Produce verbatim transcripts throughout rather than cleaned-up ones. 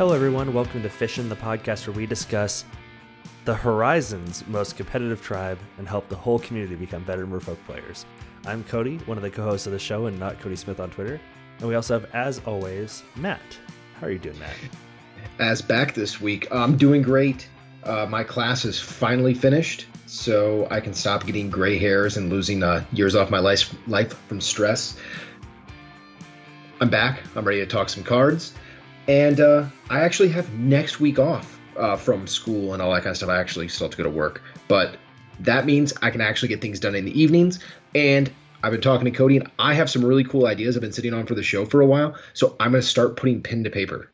Hello everyone, welcome to Fission, the podcast where we discuss the Horizon's most competitive tribe and help the whole community become better Merfolk players. I'm Kody, one of the co-hosts of the show and not Kody Smith on Twitter. And we also have, as always, Matt. How are you doing, Matt? Matt's back this week. I'm doing great. Uh, my class is finally finished, so I can stop getting gray hairs and losing uh, years off my life, life from stress. I'm back. I'm ready to talk some cards. And uh, I actually have next week off uh, from school and all that kind of stuff. I actually still have to go to work. But that means I can actually get things done in the evenings. And I've been talking to Kody, and I have some really cool ideas I've been sitting on for the show for a while. So I'm going to start putting pen to paper.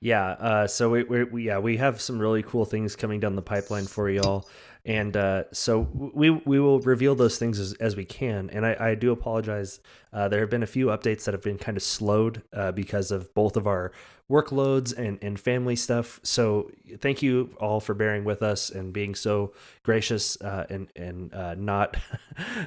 Yeah, uh, so we, we, we, yeah, we have some really cool things coming down the pipeline for y'all. And uh, so we we will reveal those things as, as we can. And I, I do apologize. Uh, there have been a few updates that have been kind of slowed uh, because of both of our workloads and, and family stuff. So thank you all for bearing with us and being so gracious uh, and and uh, not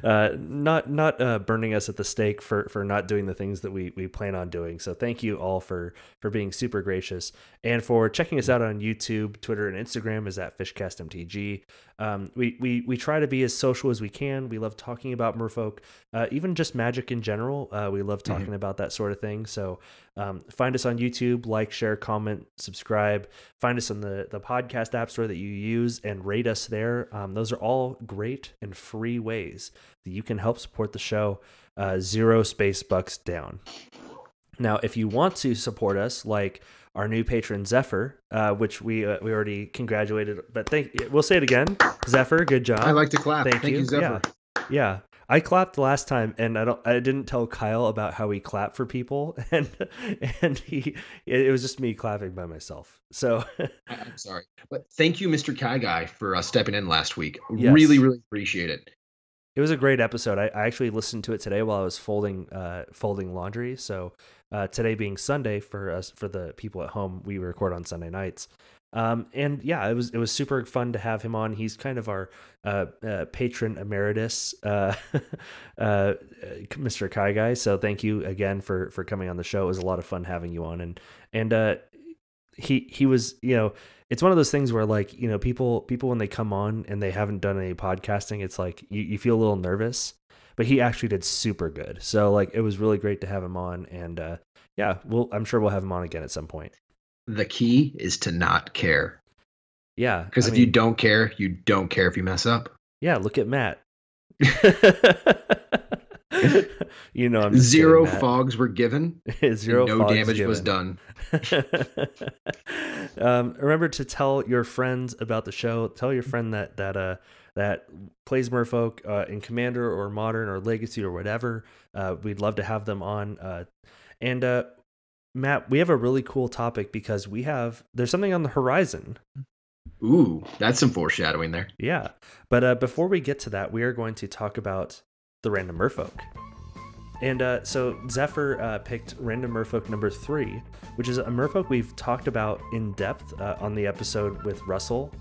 uh, not not uh, burning us at the stake for for not doing the things that we we plan on doing. So thank you all for for being super gracious and for checking us out on YouTube, Twitter, and Instagram is at FishcastMTG. Um, Um, we, we, we try to be as social as we can. We love talking about Merfolk, uh, even just magic in general. Uh, we love talking mm-hmm. about that sort of thing. So um, find us on YouTube, like, share, comment, subscribe. Find us on the, the podcast app store that you use and rate us there. Um, those are all great and free ways that you can help support the show. Uh, zero space bucks down. Now, if you want to support us, like our new patron Zephyr, uh, which we uh, we already congratulated, but thank we'll say it again, Zephyr, good job. I like to clap. Thank, thank you. you, Zephyr. Yeah. yeah, I clapped last time, and I don't, I didn't tell Kyle about how we clap for people, and and he, it was just me clapping by myself. So I'm sorry, but thank you, Mister Kai Guy, for uh, stepping in last week. Yes. Really, really appreciate it. It was a great episode. I, I actually listened to it today while I was folding uh, folding laundry. So uh, today being Sunday for us, for the people at home, we record on Sunday nights. Um, and yeah, it was it was super fun to have him on. He's kind of our uh, uh, patron emeritus, uh, uh, Mister Kai Guy. So thank you again for for coming on the show. It was a lot of fun having you on. And and uh, he he was, you know, it's one of those things where, like, you know, people people when they come on and they haven't done any podcasting, it's like you, you feel a little nervous, but he actually did super good. So, like, it was really great to have him on. And uh, yeah, we'll, I'm sure we'll have him on again at some point. The key is to not care. Yeah. Because if mean, you don't care, you don't care if you mess up. Yeah. Look at Matt. You know, I'm zero kidding, fogs were given. zero no fogs damage given. was done. um, remember to tell your friends about the show. Tell your friend that that uh that plays Merfolk uh, in Commander or Modern or Legacy or whatever. Uh, we'd love to have them on. Uh, and uh, Matt, we have a really cool topic because we have there's something on the horizon. Ooh, that's some foreshadowing there. Yeah, but uh, before we get to that, we are going to talk about the Random Merfolk. And uh, so Zephyr uh, picked Random Merfolk number three, which is a Merfolk we've talked about in depth uh, on the episode with Russell.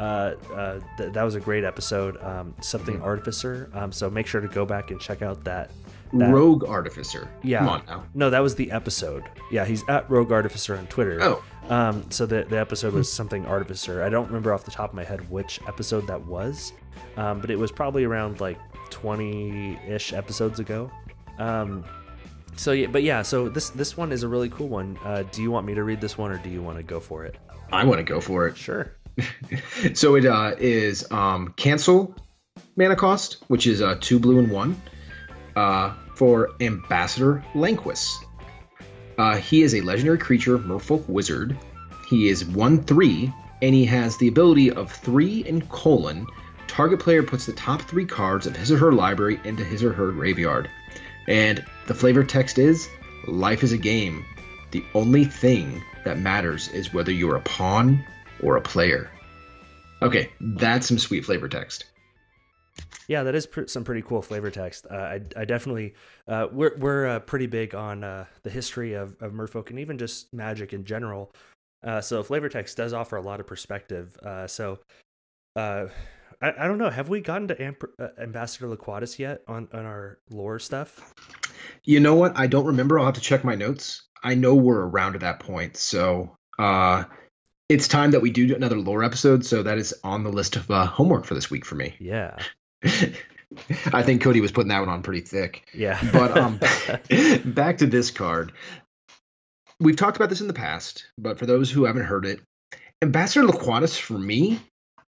Uh, uh, th that was a great episode, um, something mm-hmm. Artificer. Um, so make sure to go back and check out that. that. Rogue Artificer. Yeah. Come on now. No, that was the episode. Yeah, he's at Rogue Artificer on Twitter. Oh. Um, so the, the episode was something Artificer. I don't remember off the top of my head which episode that was, um, but it was probably around like twenty-ish episodes ago. Um, so yeah, but yeah, so this this one is a really cool one. Uh, do you want me to read this one, or do you want to go for it? I want to go for it. Sure. So it uh, is um, cancel mana cost, which is uh, two blue and one uh, for Ambassador Laquatus. Uh, he is a legendary creature, Merfolk Wizard. He is one three, and he has the ability of three and colon. Target player puts the top three cards of his or her library into his or her graveyard. And the flavor text is, life is a game. The only thing that matters is whether you're a pawn or a player. Okay, that's some sweet flavor text. Yeah, that is pr some pretty cool flavor text. Uh, I, I definitely, uh, we're, we're uh, pretty big on uh, the history of, of Merfolk and even just magic in general. Uh, so flavor text does offer a lot of perspective. Uh, so uh, I, I don't know, have we gotten to Amp uh, Ambassador Laquatus yet on, on our lore stuff? You know what? I don't remember. I'll have to check my notes. I know we're around at that point. So Uh, it's time that we do another lore episode, so that is on the list of uh, homework for this week for me. Yeah. I think Kody was putting that one on pretty thick. Yeah. But um, back to this card. We've talked about this in the past, but for those who haven't heard it, Ambassador Laquatus, for me,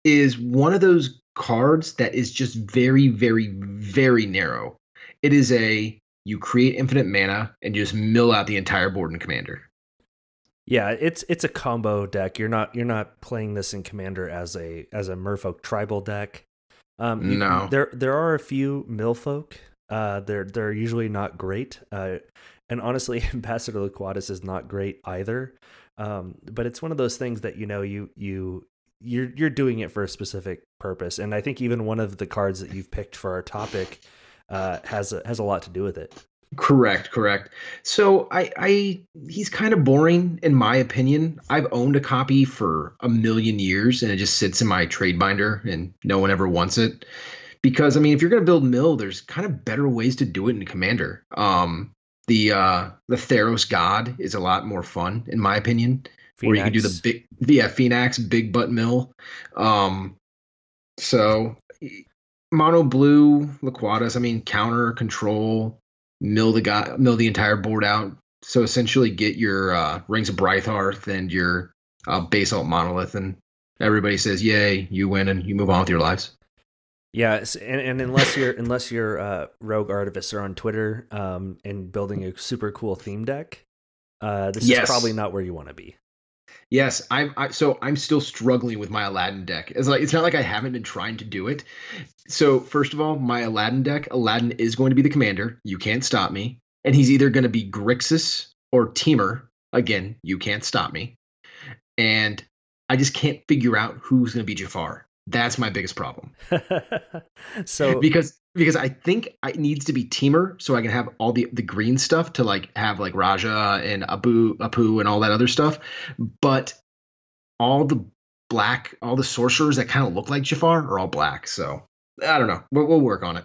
is one of those cards that is just very, very, very narrow. It is a, you create infinite mana and just mill out the entire board in Commander. Yeah, it's it's a combo deck. You're not you're not playing this in Commander as a as a Merfolk tribal deck. Um, you, no, there there are a few millfolk. Uh, they're they're usually not great. Uh, and honestly, Ambassador Laquatus is not great either. Um, but it's one of those things that you know you you you're you're doing it for a specific purpose. And I think even one of the cards that you've picked for our topic uh, has a, has a lot to do with it. Correct, correct. So I, I, he's kind of boring in my opinion. I've owned a copy for a million years and it just sits in my trade binder and no one ever wants it because, I mean, if you're going to build mill, there's kind of better ways to do it in Commander. Um, the, uh, the Theros God is a lot more fun in my opinion, where you can do the big, yeah, Phoenix, big butt mill. Um, so mono blue Laquatus, I mean, counter control, mill the guy, mill the entire board out. So essentially, get your uh, Rings of Brytharth and your uh, Basalt Monolith, and everybody says, "Yay, you win!" and you move on with your lives. Yeah, and, and unless you're unless you're uh, Rogue Artificer on Twitter um, and building a super cool theme deck, uh, this yes. is probably not where you want to be. Yes, I'm. I, so I'm still struggling with my Aladdin deck. It's like it's not like I haven't been trying to do it. So first of all, my Aladdin deck. Aladdin is going to be the commander. You can't stop me. And he's either going to be Grixis or Temur. Again, you can't stop me. And I just can't figure out who's going to be Jafar. That's my biggest problem. so because because I think it needs to be Temur so I can have all the, the green stuff to like have like Raja and Abu Apu and all that other stuff. But all the black, all the sorcerers that kind of look like Jafar are all black. So I don't know. We'll, we'll work on it.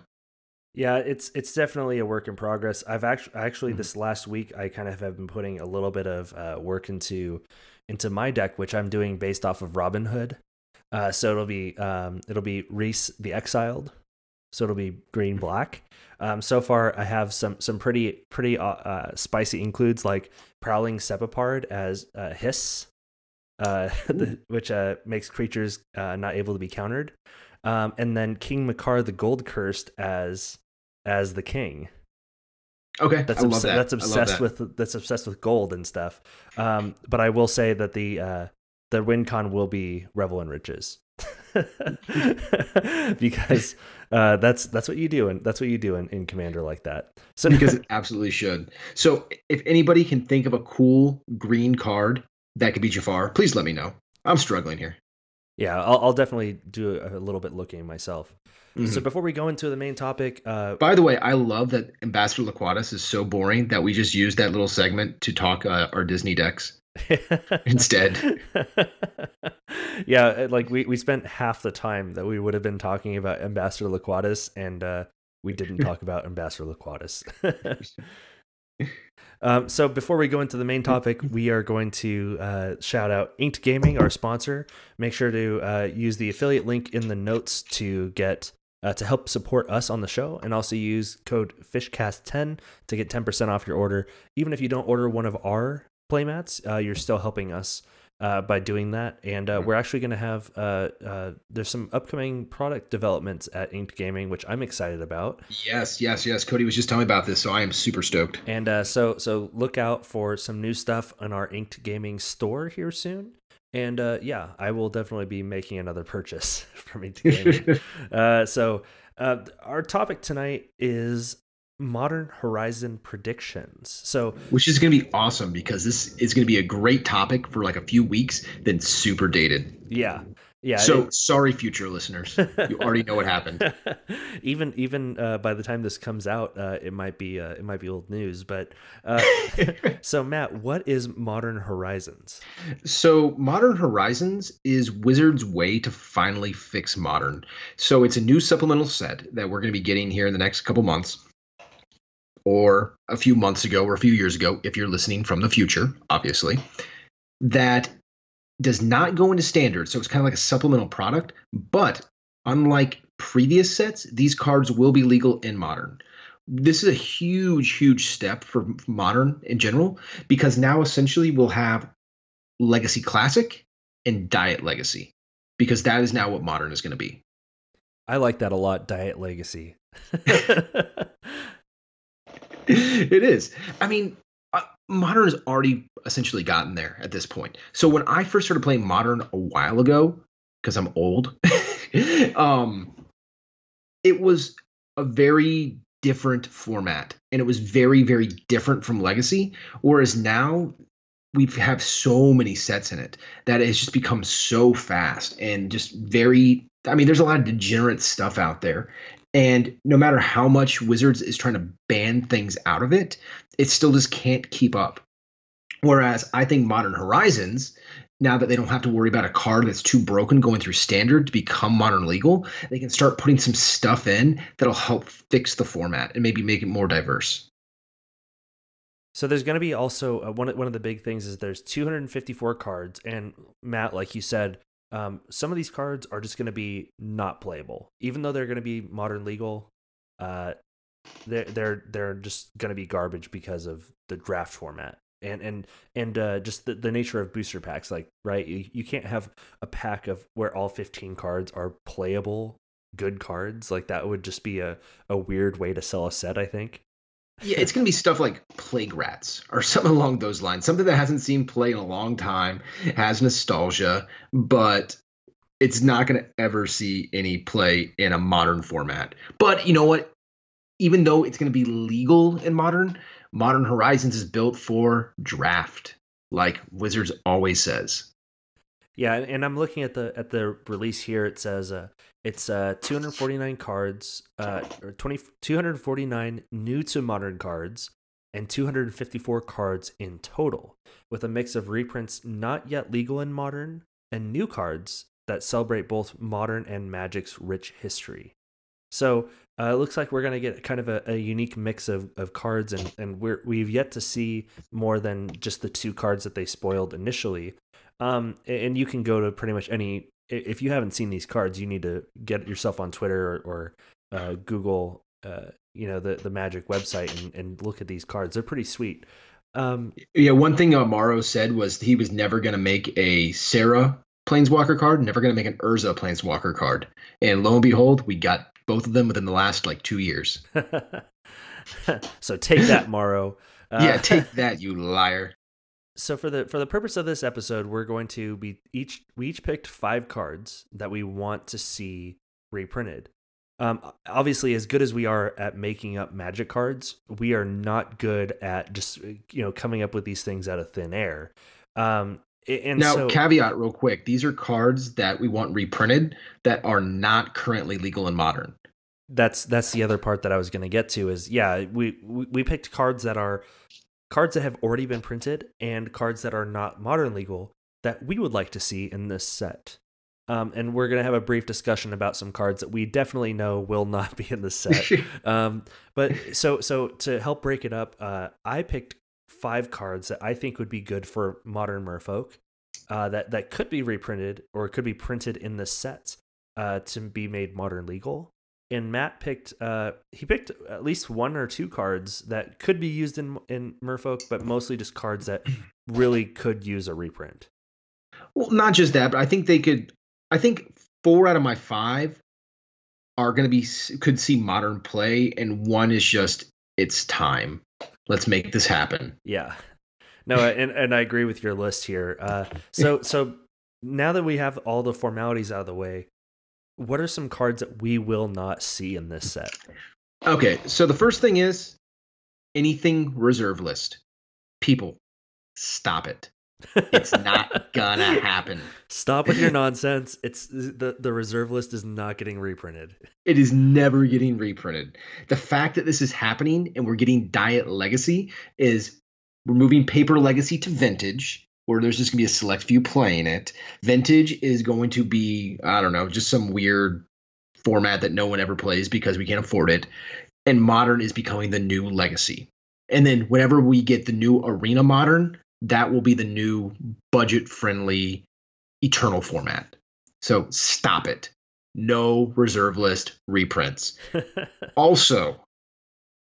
Yeah, it's it's definitely a work in progress. I've actually actually mm-hmm. this last week I kind of have been putting a little bit of uh, work into into my deck, which I'm doing based off of Robin Hood. Uh, so it'll be um, it'll be Rhys the Exiled, so it'll be green black. Um, so far, I have some some pretty pretty uh, uh, spicy includes like Prowling Sepipard as uh, Hiss, uh, the, which uh, makes creatures uh, not able to be countered, um, and then King Makar the Gold Cursed as as the king. Okay, that's I love that. That's obsessed I love that. with that's obsessed with gold and stuff. Um, but I will say that the uh, The WinCon will be Revel in Riches because uh, that's that's what you do and that's what you do in, in Commander like that. So because it absolutely should. So if anybody can think of a cool green card that could be Jafar, please let me know. I'm struggling here. Yeah, I'll, I'll definitely do a little bit looking myself. Mm-hmm. So before we go into the main topic, uh, by the way, I love that Ambassador Laquatus is so boring that we just used that little segment to talk uh, our Disney decks. Instead. Yeah, like we, we spent half the time that we would have been talking about Ambassador Laquatus, and uh, we didn't talk about Ambassador Laquatus. um, so before we go into the main topic, we are going to uh, shout out Inked Gaming, our sponsor. Make sure to uh, use the affiliate link in the notes to get uh, to help support us on the show, and also use code Fishcast ten to get ten percent off your order. Even if you don't order one of our playmats, uh, you're still helping us uh, by doing that, and uh, we're actually going to have uh, uh, there's some upcoming product developments at Inked Gaming, which I'm excited about. Yes, yes, yes. Kody was just telling me about this, so I am super stoked. And uh, so, so look out for some new stuff on our Inked Gaming store here soon. And uh, yeah, I will definitely be making another purchase from Inked Gaming. uh, so uh, our topic tonight is Modern Horizon predictions, so which is going to be awesome because this is going to be a great topic for like a few weeks, then super dated. Yeah, yeah. So it, sorry, future listeners, you already know what happened. Even even uh, by the time this comes out, uh, it might be uh, it might be old news. But uh, so Matt, what is Modern Horizons? So Modern Horizons is Wizards' way to finally fix Modern. So it's a new supplemental set that we're going to be getting here in the next couple months. Or a few months ago or a few years ago, if you're listening from the future, obviously. that does not go into standard, so it's kind of like a supplemental product, but unlike previous sets, these cards will be legal in Modern. This is a huge, huge step for Modern in general, because now essentially we'll have Legacy Classic and Diet Legacy, because that is now what Modern is going to be. I like that a lot, Diet Legacy. It is. I mean, uh, Modern has already essentially gotten there at this point. So when I first started playing Modern a while ago, because I'm old, um, it was a very different format, and it was very, very different from Legacy. Whereas now we have so many sets in it that it's just become so fast and just very, I mean, there's a lot of degenerate stuff out there. And no matter how much Wizards is trying to ban things out of it, it still just can't keep up. Whereas I think Modern Horizons, now that they don't have to worry about a card that's too broken going through standard to become Modern legal, they can start putting some stuff in that'll help fix the format and maybe make it more diverse. So there's going to be also uh, one, one of the big things is there's two hundred fifty-four cards. And Matt, like you said, um, some of these cards are just going to be not playable, even though they're going to be Modern legal. Uh, they're, they're, they're just going to be garbage because of the draft format and, and, and uh, just the, the nature of booster packs. Like, right. You, you can't have a pack of where all fifteen cards are playable, good cards. Like that would just be a, a weird way to sell a set, I think. Yeah, it's going to be stuff like Plague Rats or something along those lines. Something that hasn't seen play in a long time, has nostalgia, but it's not going to ever see any play in a Modern format. But you know what? Even though it's going to be legal in Modern, Modern Horizons is built for draft, like Wizards always says. Yeah, and I'm looking at the at the release here. It says uh, it's uh, two hundred forty-nine cards, uh, or two hundred forty-nine new to Modern cards, and two hundred fifty-four cards in total, with a mix of reprints not yet legal in Modern and new cards that celebrate both Modern and Magic's rich history. So uh, it looks like we're going to get kind of a, a unique mix of, of cards, and, and we're, we've yet to see more than just the two cards that they spoiled initially. Um, and you can go to pretty much any, if you haven't seen these cards, you need to get yourself on Twitter or, or uh, Google, uh, you know, the, the Magic website and, and look at these cards. They're pretty sweet. Um, yeah. One thing uh, Maro said was he was never going to make a Sarah Planeswalker card, never going to make an Urza Planeswalker card. And lo and behold, we got both of them within the last like two years. So take that, Maro. Uh, yeah. Take that, you liar. So for the for the purpose of this episode, we're going to be each we each picked five cards that we want to see reprinted. Um, obviously, as good as we are at making up Magic cards, we are not good at just you know coming up with these things out of thin air. Um, and now, so, caveat real quick: these are cards that we want reprinted that are not currently legal in Modern. That's that's the other part that I was going to get to is yeah we, we we picked cards that are. Cards that have already been printed and cards that are not Modern legal that we would like to see in this set. Um, and we're going to have a brief discussion about some cards that we definitely know will not be in the set. um, but so, so to help break it up, uh, I picked five cards that I think would be good for Modern Merfolk uh, that, that could be reprinted or could be printed in the set uh, to be made Modern legal. And Matt picked, uh, he picked at least one or two cards that could be used in in Merfolk, but mostly just cards that really could use a reprint. Well, not just that, but I think they could, I think four out of my five are going to be, could see Modern play. And one is just, it's time. Let's make this happen. Yeah. No, and, and I agree with your list here. Uh, so, so now that we have all the formalities out of the way, what are some cards that we will not see in this set? Okay, so the first thing is anything reserve list. People, stop it. It's not gonna happen. Stop with your nonsense. It's the, the reserve list is not getting reprinted. It is never getting reprinted. The fact that this is happening and we're getting Diet Legacy is we're moving Paper Legacy to Vintage, where there's just going to be a select few playing it. Vintage is going to be, I don't know, just some weird format that no one ever plays because we can't afford it. And Modern is becoming the new Legacy. And then whenever we get the new Arena Modern, that will be the new budget-friendly Eternal format. So stop it. No reserve list reprints. Also,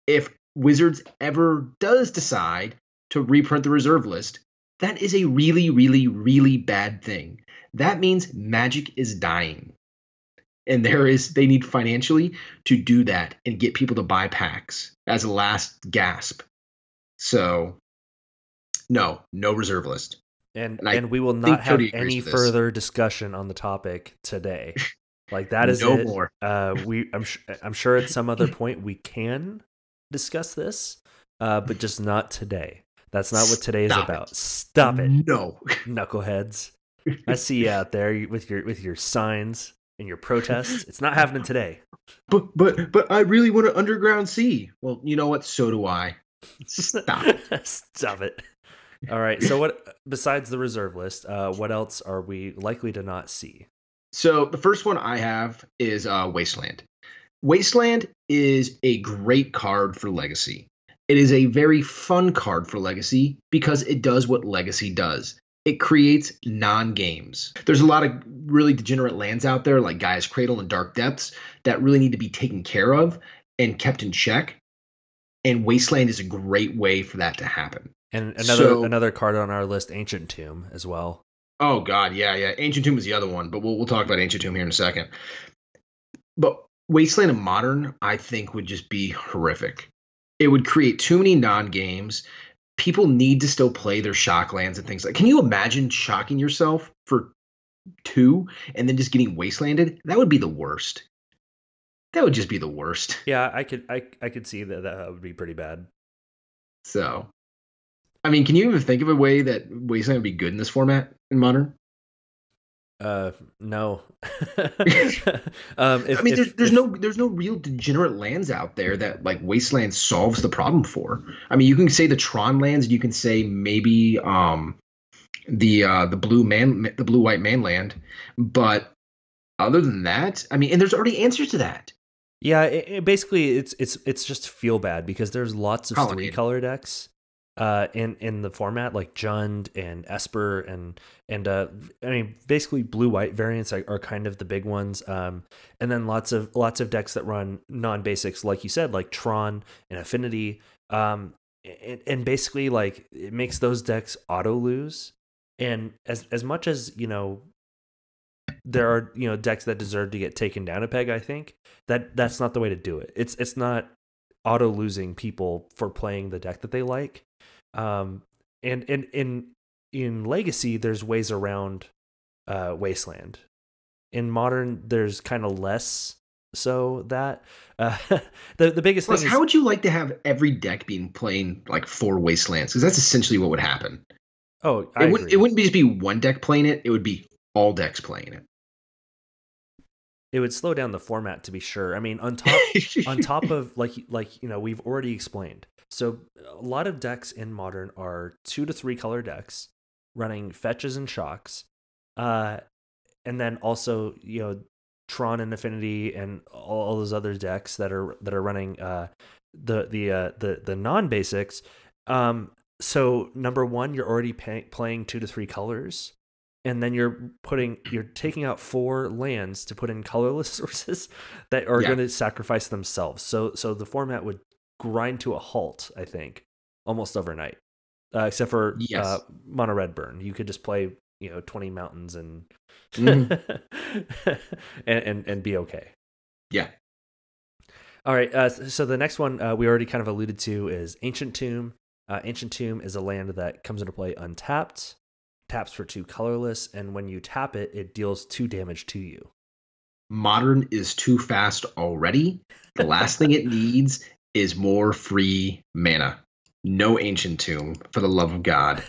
if Wizards ever does decide to reprint the reserve list, that is a really, really, really bad thing. That means Magic is dying. And there is, they need financially to do that and get people to buy packs as a last gasp. So, no, no reserve list. And and, and we will not have any further discussion on the topic today. Like that is no it. more. Uh, we I'm I'm sure at some other point we can discuss this, uh, but just not today. That's not what today is about. Stop it. No, knuckleheads. I see you out there with your with your signs and your protests. It's not happening today. But but but I really want an underground sea. Well, you know what? So do I. Stop it. Stop it. All right. So what besides the reserve list, uh, what else are we likely to not see? So the first one I have is uh, Wasteland. Wasteland is a great card for Legacy. It is a very fun card for Legacy because it does what Legacy does. It creates non-games. There's a lot of really degenerate lands out there like Gaia's Cradle and Dark Depths that really need to be taken care of and kept in check. And Wasteland is a great way for that to happen. And another so, another card on our list, Ancient Tomb, as well. Oh, God, yeah, yeah. Ancient Tomb is the other one, but we'll we'll talk about Ancient Tomb here in a second. But Wasteland and Modern, I think, would just be horrific. It would create too many non-games. People need to still play their shock lands and things like that. Can you imagine shocking yourself for two and then just getting Wastelanded? That would be the worst. That would just be the worst. Yeah, I could, I, I could see that that would be pretty bad. So... I mean, can you even think of a way that Wasteland would be good in this format in Modern? Uh, no. um, if, I mean, if, there's, there's if, no there's no real degenerate lands out there that like Wasteland solves the problem for. I mean, you can say the Tron lands, and you can say maybe um the uh, the blue man the blue white mainland, but other than that, I mean, and there's already answers to that. Yeah, it, it basically, it's it's it's just feel bad because there's lots of Colin three color decks. Uh, in in the format like Jund and Esper and and uh, I mean basically blue white variants are, are kind of the big ones, um, and then lots of lots of decks that run non basics like you said, like Tron and Affinity, um, and, and basically like it makes those decks auto lose. And as as much as you know, there are you know decks that deserve to get taken down a peg. I think that that's not the way to do it. It's it's not auto losing people for playing the deck that they like. Um, and, and, in, in Legacy, there's ways around, uh, Wasteland. In Modern, there's kind of less so that, uh, the, the biggest Plus, thing is, how would you like to have every deck being playing like four Wastelands? Cause that's essentially what would happen. Oh, I it wouldn't, agree. It wouldn't be just be one deck playing it. It would be all decks playing it. It would slow down the format to be sure. I mean, on top, on top of like, like, you know, we've already explained. So a lot of decks in Modern are two to three color decks running fetches and shocks. Uh, and then also, you know, Tron and Affinity and all, all those other decks that are, that are running, uh, the, the, uh, the, the non-basics. Um, so number one, you're already pay playing two to three colors. And then you're putting, you're taking out four lands to put in colorless sources that are yeah. going to sacrifice themselves. So, so the format would grind to a halt, I think, almost overnight. Uh, except for yes. uh, Mono Red Burn, you could just play, you know, twenty mountains and mm-hmm. and, and and be okay. Yeah. All right. Uh, so the next one uh, we already kind of alluded to is Ancient Tomb. Uh, Ancient Tomb is a land that comes into play untapped. Taps for two colorless, and when you tap it, it deals two damage to you. Modern is too fast already. The last thing it needs is more free mana. No Ancient Tomb, for the love of God.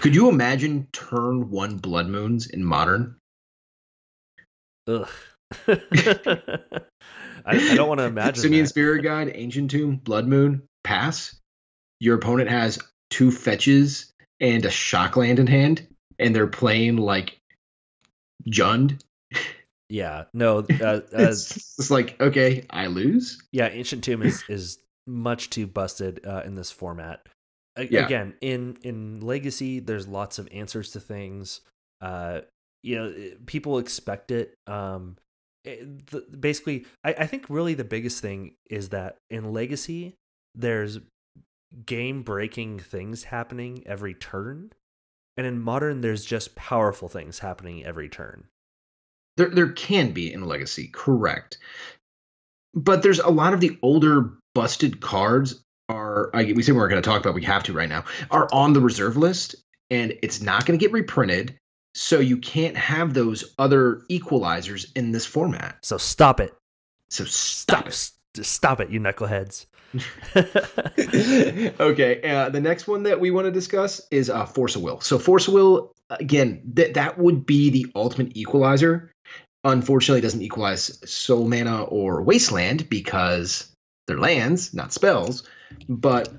Could you imagine turn one Blood Moons in Modern? Ugh. I, I don't want to imagine. Simian Spirit Guide, Ancient Tomb, Blood Moon, pass. Your opponent has two fetches and a shock land in hand, and they're playing like Jund. Yeah, no, uh, uh, it's, it's like okay, I lose. Yeah, Ancient Tomb is is much too busted uh, in this format. a yeah. again, in in Legacy, there's lots of answers to things. Uh, you know, people expect it. Um, it, the, basically, I, I think really the biggest thing is that in Legacy, there's game-breaking things happening every turn. And in Modern, there's just powerful things happening every turn. There, there can be in Legacy, correct. But there's a lot of the older busted cards are, I, we said we weren't going to talk about, we have to right now, are on the reserve list, and it's not going to get reprinted, so you can't have those other equalizers in this format. So stop it. So stop, stop it. Stop it, you knuckleheads. Okay, uh, the next one that we want to discuss is uh, Force of Will. So Force of Will, again, th that would be the ultimate equalizer. Unfortunately, it doesn't equalize Soul Mana or Wasteland because they're lands, not spells. But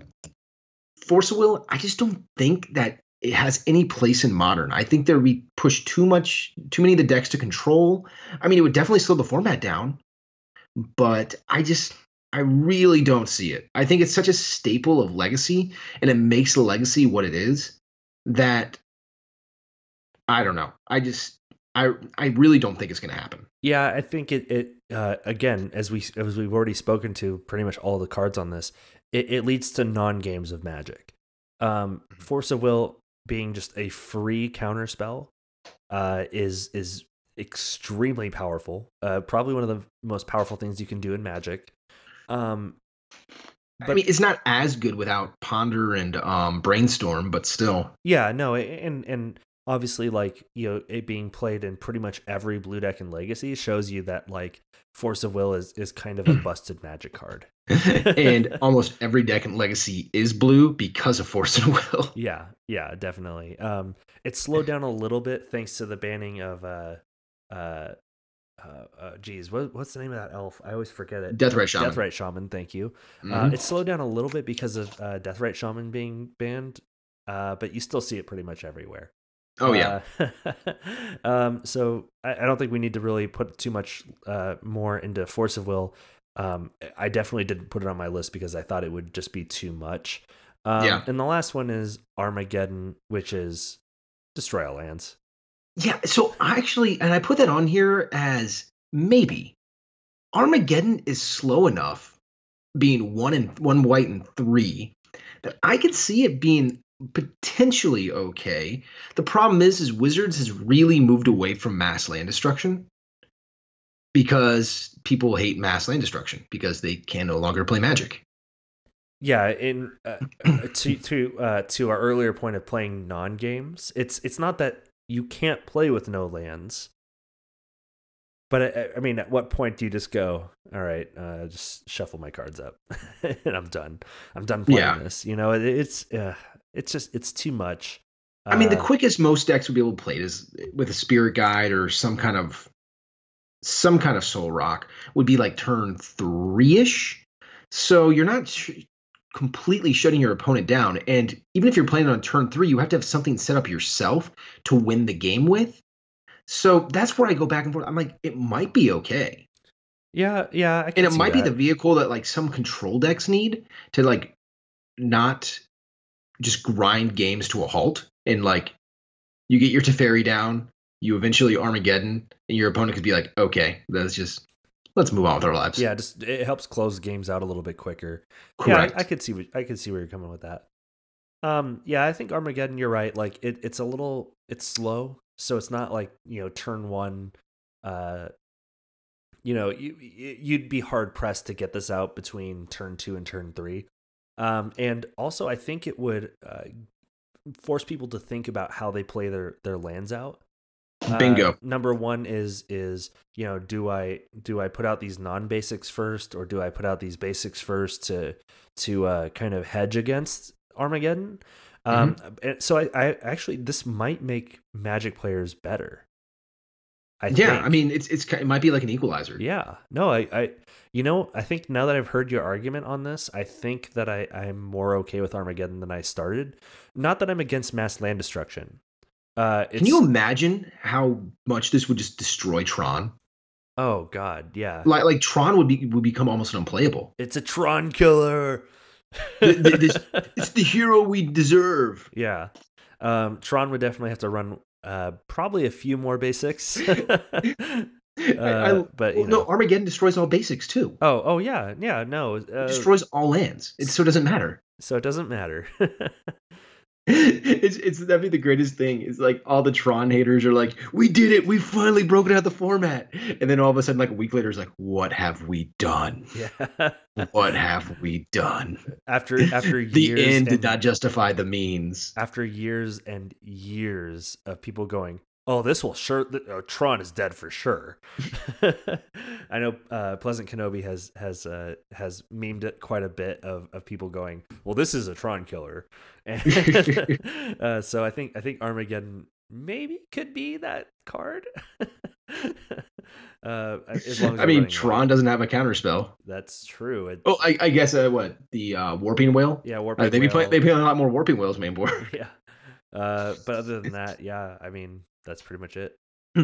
Force of Will, I just don't think that it has any place in Modern. I think there we push too much, too many of the decks to control. I mean, it would definitely slow the format down, but I just, I really don't see it. I think it's such a staple of Legacy, and it makes Legacy what it is, that I don't know. I just. I I really don't think it's going to happen. Yeah, I think it it uh, again, as we as we've already spoken to pretty much all the cards on this, it, it leads to non-games of Magic. Um, Force of Will being just a free counterspell uh, is is extremely powerful. Uh, probably one of the most powerful things you can do in Magic. Um, but, I mean, it's not as good without Ponder and um, Brainstorm, but still. Yeah, no, and and. Obviously, like, you know, it being played in pretty much every blue deck in Legacy shows you that, like, Force of Will is, is kind of a busted Magic card. And almost every deck in Legacy is blue because of Force of Will. Yeah, yeah, definitely. Um, it slowed down a little bit thanks to the banning of, uh, uh, uh, uh geez, what, what's the name of that elf? I always forget it. Deathrite Shaman. Deathrite Shaman, thank you. Mm-hmm. uh, it slowed down a little bit because of uh, Deathrite Shaman being banned, uh, but you still see it pretty much everywhere. Oh yeah. Uh, um, so I, I don't think we need to really put too much uh, more into Force of Will. Um, I definitely didn't put it on my list because I thought it would just be too much. Um, yeah. And the last one is Armageddon, which is destroy all lands. Yeah. So I actually, and I put that on here as maybe Armageddon is slow enough, being one and one white and three, that I could see it being potentially okay. The problem is, is Wizards has really moved away from mass land destruction because people hate mass land destruction because they can no longer play Magic. Yeah, in uh, to to uh, to our earlier point of playing non-games, it's it's not that you can't play with no lands, but I, I mean, at what point do you just go, all right, uh, just shuffle my cards up, and I'm done. I'm done playing yeah. this. You know, it, it's. Uh, It's just, it's too much. Uh, I mean, the quickest most decks would be able to play it is with a Spirit Guide or some kind of, some kind of Soul Rock would be like turn three-ish. So you're not sh completely shutting your opponent down. And even if you're playing on turn three, you have to have something set up yourself to win the game with. So that's where I go back and forth. I'm like, it might be okay. Yeah, yeah. I can and it might that. be the vehicle that like some control decks need to like not just grind games to a halt, and like you get your Teferi down, you eventually Armageddon, and your opponent could be like, okay, that's just, let's move on with our lives. Yeah, just it helps close games out a little bit quicker. Correct. Yeah, I, I could see what, I could see where you're coming with that. Um, yeah, I think Armageddon, you're right. Like it, it's a little, it's slow, so it's not like, you know, turn one. Uh, you know, you, you'd be hard pressed to get this out between turn two and turn three. Um, and also, I think it would uh, force people to think about how they play their their lands out. Uh, Bingo. Number one is is you know, do I do I put out these non-basics first, or do I put out these basics first to to uh, kind of hedge against Armageddon? Um, mm-hmm. So I, I actually, this might make Magic players better. I yeah, think. I mean, it's it's it might be like an equalizer. Yeah, no, I, I, you know, I think now that I've heard your argument on this, I think that I I'm more okay with Armageddon than I started. Not that I'm against mass land destruction. Uh, it's, can you imagine how much this would just destroy Tron? Oh God, yeah. Like like Tron would be would become almost unplayable. It's a Tron killer. the, the, the, it's the hero we deserve. Yeah. Um, Tron would definitely have to run uh, probably a few more basics. uh, I, I, but well, no, Armageddon destroys all basics too. Oh, oh yeah, yeah, no. Uh, it destroys all lands. It so doesn't matter. So it doesn't matter. it's it's that'd be the greatest thing. It's like all the Tron haters are like, we did it, we finally broken out the format. And then all of a sudden, like a week later, it's like, what have we done? Yeah. What have we done? After after the years, the end did not justify the means. After years and years of people going, oh, this will sure oh, Tron is dead for sure. I know uh, Pleasant Kenobi has has uh, has memed it quite a bit of of people going, well, this is a Tron killer. And, uh, so I think I think Armageddon maybe could be that card. uh, as long as I mean, Tron away. doesn't have a counterspell. That's true. It's, oh, I, I guess uh, what the uh, Warping Whale. Yeah, Warping. Uh, they Whale. be play, they play a lot more Warping Whales main board. Yeah, uh, but other than that, yeah, I mean. That's pretty much it. All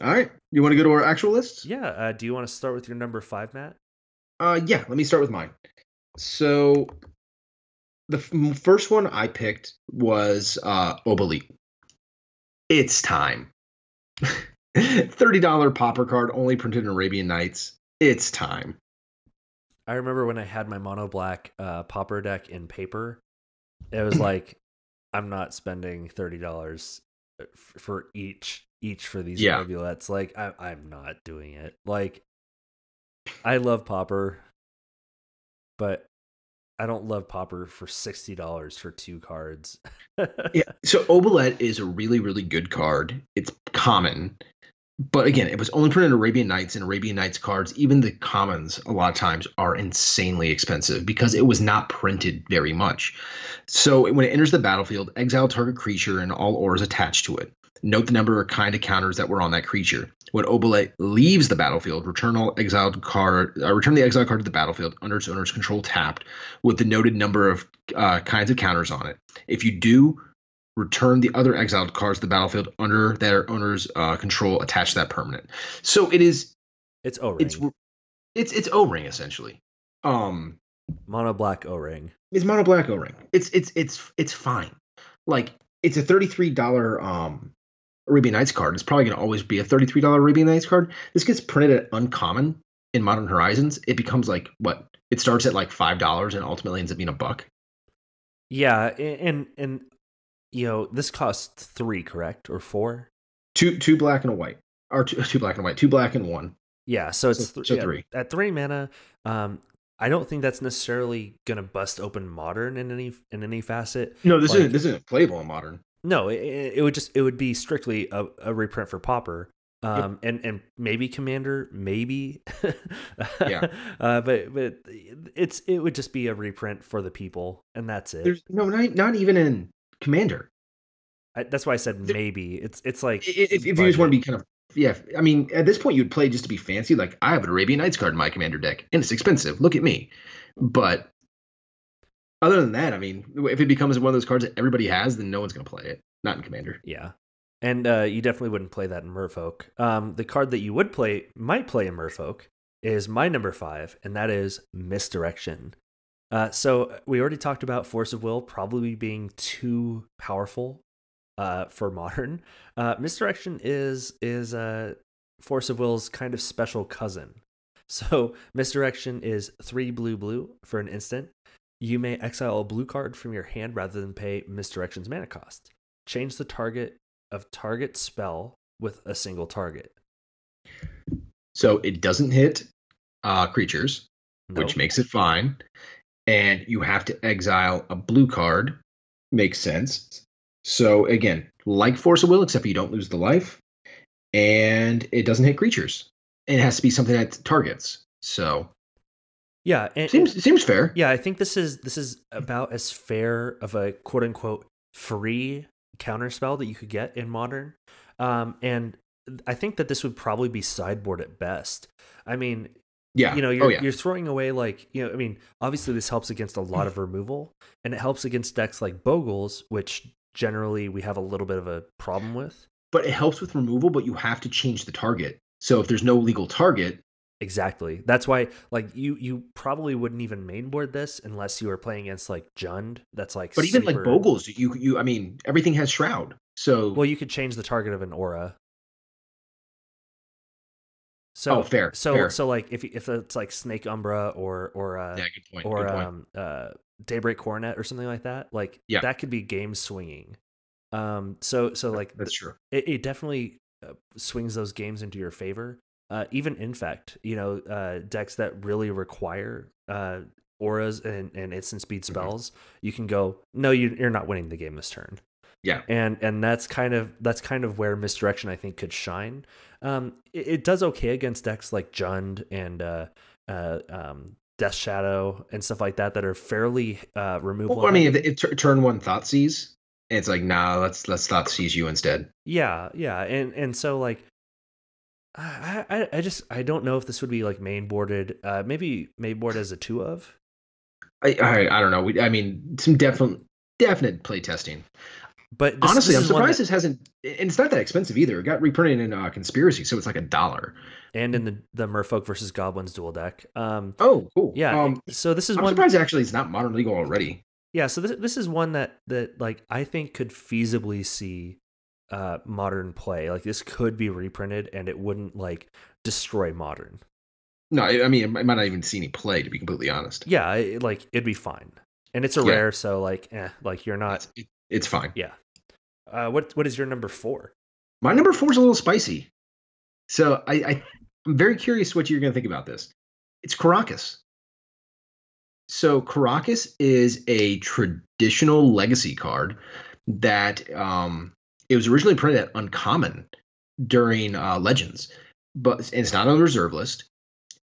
right. You want to go to our actual list? Yeah. Uh, do you want to start with your number five, Matt? Uh, yeah. Let me start with mine. So the f first one I picked was uh, Oubliette. It's time. thirty dollar popper card, only printed in Arabian Nights. It's time. I remember when I had my mono black uh, popper deck in paper, it was like, I'm not spending thirty dollars. For each each for these yeah. Amulettes, like I, I'm not doing it. Like I love Popper, but I don't love Popper for sixty dollars for two cards. Yeah, so Oubliette is a really really good card. It's common, but again, it was only printed in Arabian Nights, and Arabian Nights cards, even the commons, a lot of times are insanely expensive because it was not printed very much. So when it enters the battlefield, exile target creature and all auras attached to it. Note the number or kind of counters that were on that creature. When Oubliette leaves the battlefield, return all exiled card, uh, return the exiled card to the battlefield under its owner's control tapped with the noted number of uh, kinds of counters on it. If you do, return the other exiled cards to the battlefield under their owner's uh, control attached to that permanent. So it is. It's O ring. It's it's, it's O ring essentially. Um, mono black O ring. It's mono black O ring. It's it's it's it's fine. Like it's a thirty-three dollar um Arabian Nights card. It's probably gonna always be a thirty-three dollar Arabian Nights card. This gets printed at uncommon in Modern Horizons. It becomes like what? It starts at like five dollars and ultimately ends up being a buck. Yeah, and and. You know, this costs three, correct, or four? Two, two black and a white, or two, two black and a white, two black and one. Yeah, so it's so, th so yeah, three at three mana. Um, I don't think that's necessarily gonna bust open Modern in any in any facet. No, this like, isn't this isn't playable in Modern. No, it, it would just it would be strictly a, a reprint for Pauper, um, yeah. and and maybe Commander, maybe. Yeah, uh, but but it's it would just be a reprint for the people, and that's it. There's no not not even in Commander. I, that's why I said maybe. It's it's like if, if you just want to be kind of yeah. I mean, at this point, you'd play just to be fancy. Like I have an Arabian Nights card in my Commander deck, and it's expensive. Look at me. But other than that, I mean, if it becomes one of those cards that everybody has, then no one's going to play it. Not in Commander. Yeah, and uh, you definitely wouldn't play that in Merfolk. Um, the card that you would play, might play in Merfolk, is my number five, and that is Misdirection. Uh, so we already talked about Force of Will probably being too powerful uh, for Modern. Uh, Misdirection is is uh, Force of Will's kind of special cousin. So Misdirection is three blue blue for an instant. You may exile a blue card from your hand rather than pay Misdirection's mana cost. Change the target of target spell with a single target. So it doesn't hit uh, creatures, nope. Which makes it fine. And you have to exile a blue card. Makes sense. So, again, like Force of Will, except you don't lose the life. And it doesn't hit creatures. And it has to be something that targets. So, yeah. And, seems, and, seems fair. Yeah, I think this is, this is about as fair of a quote-unquote free counterspell that you could get in Modern. Um, and I think that this would probably be sideboard at best. I mean... Yeah, you know, you're, oh, yeah. you're throwing away like, you know, I mean, obviously this helps against a lot of removal and it helps against decks like Bogles, which generally we have a little bit of a problem with. But it helps with removal, but you have to change the target. So if there's no legal target, Exactly. That's why, like, you you probably wouldn't even mainboard this unless you were playing against like Jund. That's like, but super... even like Bogles, you you I mean, everything has Shroud. So well, you could change the target of an aura. So oh, fair. So fair. so like if if it's like Snake Umbra or or uh, yeah, good point. or good point. um uh Daybreak Coronet or something like that, like yeah. that could be game swinging. Um. So so like that's true. It, it definitely swings those games into your favor. Uh, even Infect, you know, uh, decks that really require uh, auras and, and instant speed spells, mm-hmm. you can go, no, you, you're not winning the game this turn. Yeah, and and that's kind of that's kind of where Misdirection I think could shine. Um, it, it does okay against decks like Jund and uh, uh, um, Death Shadow and stuff like that that are fairly uh, removable. Well, I mean, if, if turn one Thoughtseize, it's like, nah, let's let's Thoughtseize you instead. Yeah, yeah, and and so like. I, I I just I don't know if this would be like mainboarded. Uh, maybe mainboard as a two of. I I, I don't know. We, I mean, some definite definite play testing. But this, honestly, this I'm surprised that... this hasn't. And it's not that expensive either. It got reprinted in uh, Conspiracy, so it's like a dollar. And in the the Merfolk versus Goblins dual deck. Um. Oh, cool. Yeah. Um, so this is I'm one. I'm surprised actually it's not Modern legal already. Yeah. So this this is one that that like I think could feasibly see. Uh, modern play, like this could be reprinted and it wouldn't like destroy Modern. No, I mean, I might not even see any play, to be completely honest. Yeah, it, like it'd be fine, and it's a yeah. rare, so like, eh, like you're not. It's, it's fine. Yeah. Uh, what What is your number four? My number four is a little spicy, so I, I I'm very curious what you're going to think about this. It's Karakas. So Karakas is a traditional Legacy card that um. It was originally printed at Uncommon during uh, Legends, but and it's not on the reserve list.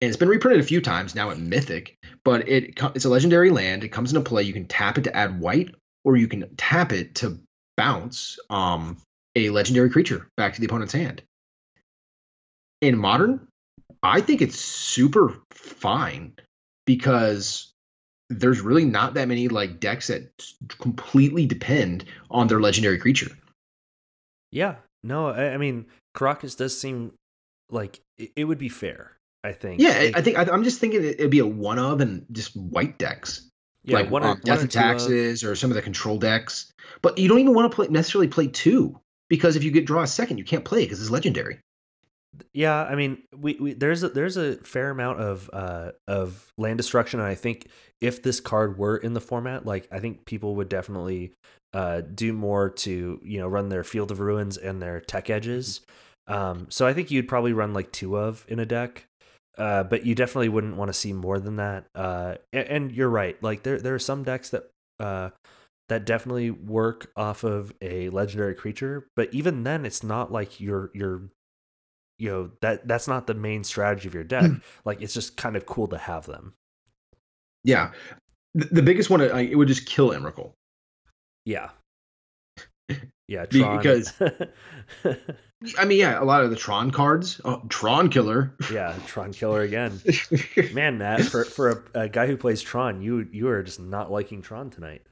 And it's been reprinted a few times now at Mythic, but it it's a legendary land. It comes into play. You can tap it to add white, or you can tap it to bounce um, a legendary creature back to the opponent's hand. In Modern, I think it's super fine because there's really not that many like decks that completely depend on their legendary creature. Yeah, no, I, I mean, Karakas does seem like it, it would be fair, I think. Yeah, like, I think, I, I'm just thinking it, it'd be a one of and just white decks. Yeah, like one um, of Death and Taxes or some of the control decks. But you don't even want to play necessarily play two, because if you get draw a second, you can't play it because it's legendary. Yeah, I mean, we, we there's a, there's a fair amount of uh of land destruction, and I think if this card were in the format, like I think people would definitely uh do more to, you know, run their Field of Ruins and their Tech Edges. Um, so I think you'd probably run like two of in a deck, uh, but you definitely wouldn't want to see more than that. Uh, and, and you're right, like there there are some decks that uh that definitely work off of a legendary creature, but even then, it's not like you're you're you know, that that's not the main strategy of your deck. Like, it's just kind of cool to have them. Yeah. The, the biggest one, I, it would just kill Emrakul. Yeah. Yeah, Tron. Because, I mean, yeah, a lot of the Tron cards. Oh, Tron Killer. Yeah, Tron Killer again. Man, Matt, for, for a, a guy who plays Tron, you you are just not liking Tron tonight.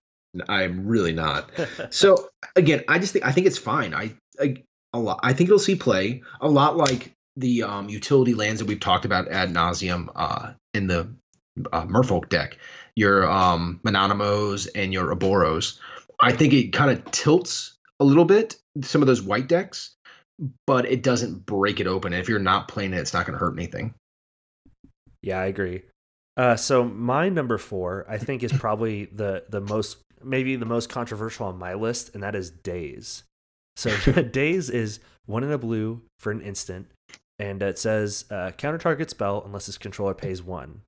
I'm really not. So, again, I just think, I think it's fine. I... I A lot. I think it'll see play a lot, like the um, utility lands that we've talked about ad nauseum uh, in the uh, Merfolk deck. Your um, Mononymous and your Aboros. I think it kind of tilts a little bit some of those white decks, but it doesn't break it open. And if you're not playing it, it's not going to hurt anything. Yeah, I agree. Uh, so my number four, I think, is probably the the most maybe the most controversial on my list, and that is Daze. So Daze is one in a blue for an instant, and it says uh, counter target spell unless its controller pays one.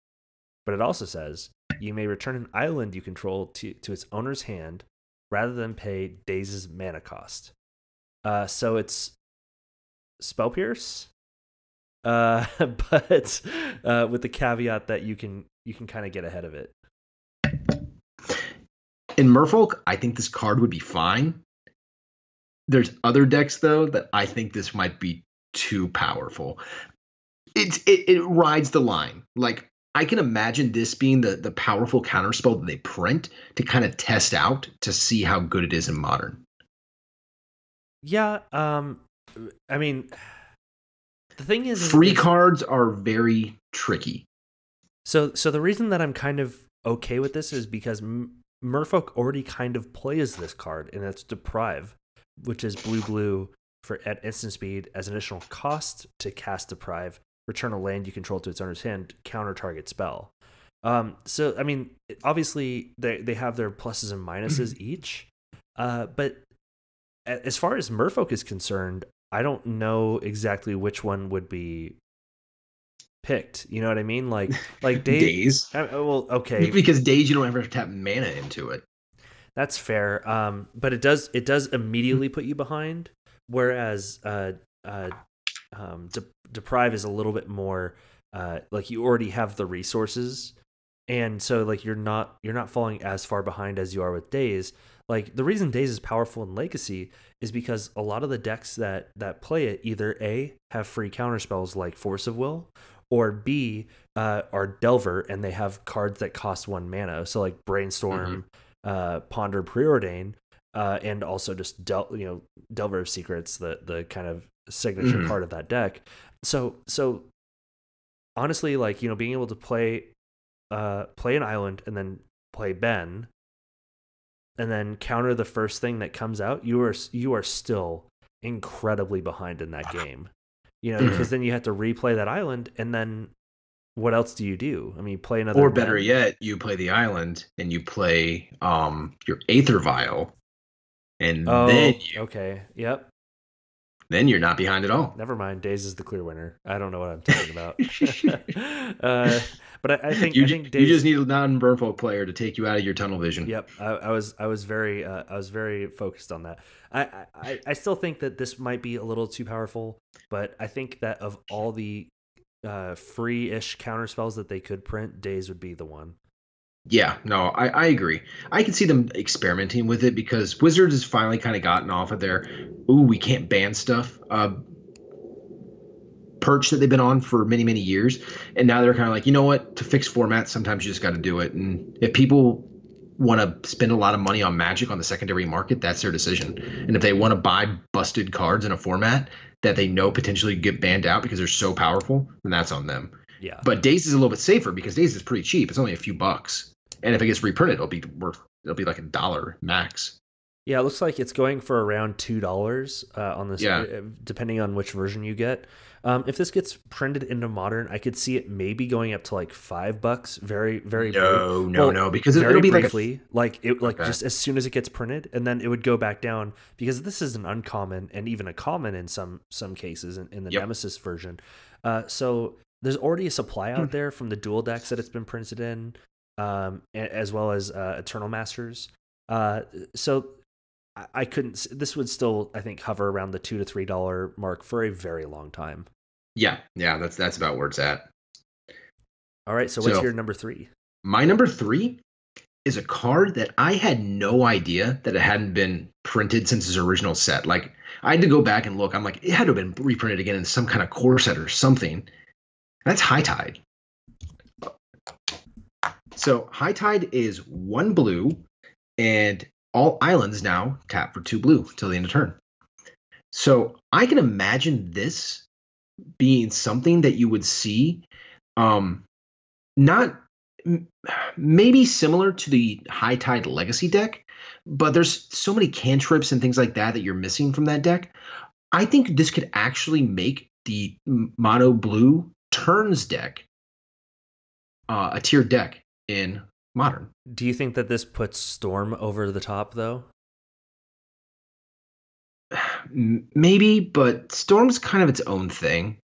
But it also says you may return an island you control to, to its owner's hand rather than pay Daze's mana cost. Uh, so it's Spell Pierce, uh, but uh, with the caveat that you can you can kind of get ahead of it. In Merfolk, I think this card would be fine. There's other decks, though, that I think this might be too powerful. It's, it it rides the line. Like, I can imagine this being the, the powerful counterspell that they print to kind of test out to see how good it is in Modern. Yeah, um, I mean, The thing is, free is, cards are very tricky. So, so the reason that I'm kind of okay with this is because M Merfolk already kind of plays this card, and that's Deprive, which is blue blue for at instant speed as an additional cost to cast Deprive. Return a land you control to its owner's hand, counter target spell. Um, so, I mean, obviously they they have their pluses and minuses each, uh, but as far as Merfolk is concerned, I don't know exactly which one would be picked. You know what I mean? Like, like Daze. I, well, okay. Because Daze, you don't ever have to tap mana into it. That's fair. Um, but it does it does immediately put you behind, whereas uh, uh, um, De Deprive is a little bit more uh, like you already have the resources, and so like you're not you're not falling as far behind as you are with Daze. Like, the reason Daze is powerful in Legacy is because a lot of the decks that that play it either A, have free counterspells like Force of Will, or B, uh, are Delver, and they have cards that cost one mana. So like Brainstorm, mm-hmm. uh, Ponder, Preordain, uh, and also just Del you know Delver of Secrets, the the kind of signature mm-hmm. card of that deck. So so honestly, like you know, being able to play uh, play an island and then play Ben, and then counter the first thing that comes out, you are you are still incredibly behind in that game, you know, because then you have to replay that island, and then what else do you do? I mean, you play another. Or better win. yet, you play the island and you play um your Aether Vial, and oh, then you, okay, yep. Then you're not behind at all. Never mind. Daze is the clear winner. I don't know what I'm talking about. uh, but I, I think you, I think Daze, you just need a non-Merfolk player to take you out of your tunnel vision. Yep, I, I was I was very uh, I was very focused on that. I, I I still think that this might be a little too powerful, but I think that of all the uh, free-ish counter spells that they could print, Daze would be the one. Yeah, no, I, I agree. I can see them experimenting with it because Wizards has finally kind of gotten off of their, ooh, we can't ban stuff, uh, perch that they've been on for many, many years. And now they're kind of like, you know what, to fix formats, sometimes you just got to do it. And if people want to spend a lot of money on Magic on the secondary market, that's their decision. And if they want to buy busted cards in a format that they know potentially get banned out because they're so powerful, then that's on them. Yeah. But Daze is a little bit safer because Daze is pretty cheap. It's only a few bucks. And if it gets reprinted, it'll be worth it'll be like a dollar max. Yeah, it looks like it's going for around two dollars uh, on this, yeah. uh, depending on which version you get. Um, if this gets printed into Modern, I could see it maybe going up to like five bucks. Very, very no, brief. no, well, no, because very it'll be briefly, like a, like it like okay. just as soon as it gets printed, and then it would go back down because this is an uncommon and even a common in some some cases in, in the yep. Nemesis version. Uh, so there's already a supply out there from the dual decks that it's been printed in. Um, as well as uh, Eternal Masters. Uh, so I, I couldn't. This would still, I think, hover around the two to three dollar mark for a very long time. Yeah, yeah, that's that's about where it's at. All right, so, so what's your number three? My number three is a card that I had no idea that it hadn't been printed since its original set. Like I had to go back and look. I'm like, it had to have been reprinted again in some kind of core set or something. That's High Tide. So High Tide is one blue, and all islands now tap for two blue till the end of turn. So I can imagine this being something that you would see, um, not maybe similar to the High Tide Legacy deck, but there's so many cantrips and things like that that you're missing from that deck. I think this could actually make the mono blue turns deck uh, a tier deck in Modern. Do you think that this puts Storm over the top, though? Maybe, but Storm's kind of its own thing.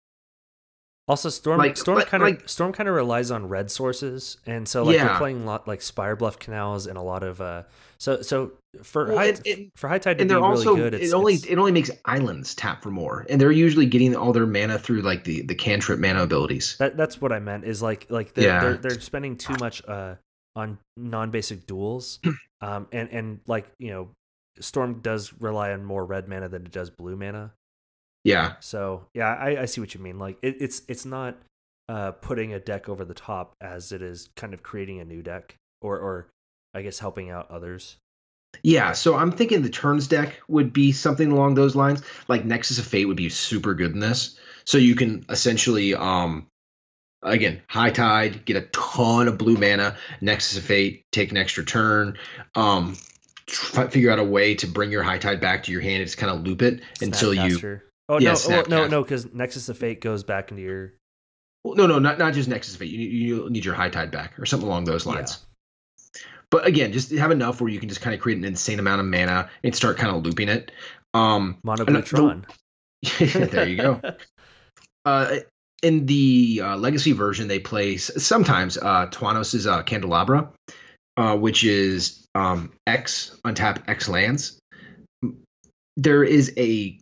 Also, Storm like, Storm like, kind of like, Storm kind of relies on red sources, and so like yeah. you're playing a lot like Spire Bluff Canals and a lot of uh. So so for well, high, it, it, for High Tide to and be really also, good, it's, it only it's, it only makes islands tap for more, and they're usually getting all their mana through like the the cantrip mana abilities. That that's what I meant is like like they're yeah. they're, they're spending too much uh on non-basic duels, um and and like you know, Storm does rely on more red mana than it does blue mana. Yeah. So yeah, I, I see what you mean. Like it, it's it's not uh, putting a deck over the top as it is kind of creating a new deck, or or I guess helping out others. Yeah. So I'm thinking the turns deck would be something along those lines. Like Nexus of Fate would be super good in this. So you can essentially, um, again, High Tide, get a ton of blue mana, Nexus of Fate, take an extra turn, um, try, figure out a way to bring your High Tide back to your hand and just kind of loop it Snapcaster. until you... Oh, yeah, no, oh, no, no, because Nexus of Fate goes back into your... Well, no, no, not, not just Nexus of Fate. You, you need your High Tide back or something along those lines. Yeah. But again, just have enough where you can just kind of create an insane amount of mana and start kind of looping it. Um, Monoblutron. There you go. Uh, in the uh, Legacy version, they play sometimes uh, Tuanos' uh, Candelabra, uh, which is um, X, untap X lands. There is a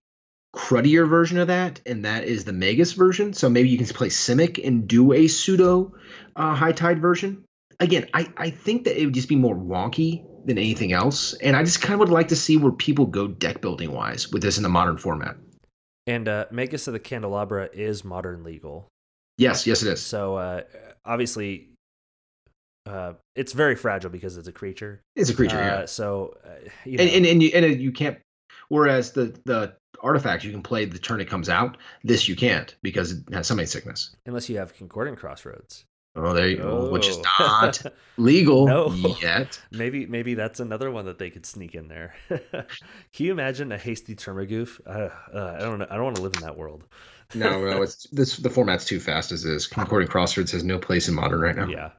cruddier version of that, and that is the Magus version. So maybe you can play Simic and do a pseudo uh, High Tide version. Again, I, I think that it would just be more wonky than anything else. And I just kind of would like to see where people go deck building wise with this in the modern format. And uh, Magus of the Candelabra is modern legal. Yes, yes, it is. So uh, obviously uh, it's very fragile because it's a creature. It's a creature, uh, yeah. So, uh, you know. and, and, and, you, and you can't, whereas the, the artifact you can play the turn it comes out, this you can't because it has summon sickness. Unless you have Concordant Crossroads. Oh, there you go, oh. Which is not legal no. yet. Maybe maybe that's another one that they could sneak in there. Can you imagine a hasty Termagoof? Uh, uh, I don't know. I don't want to live in that world. no, no, it's this. The format's too fast as is. Concordant Crossroads has no place in modern right now. Yeah.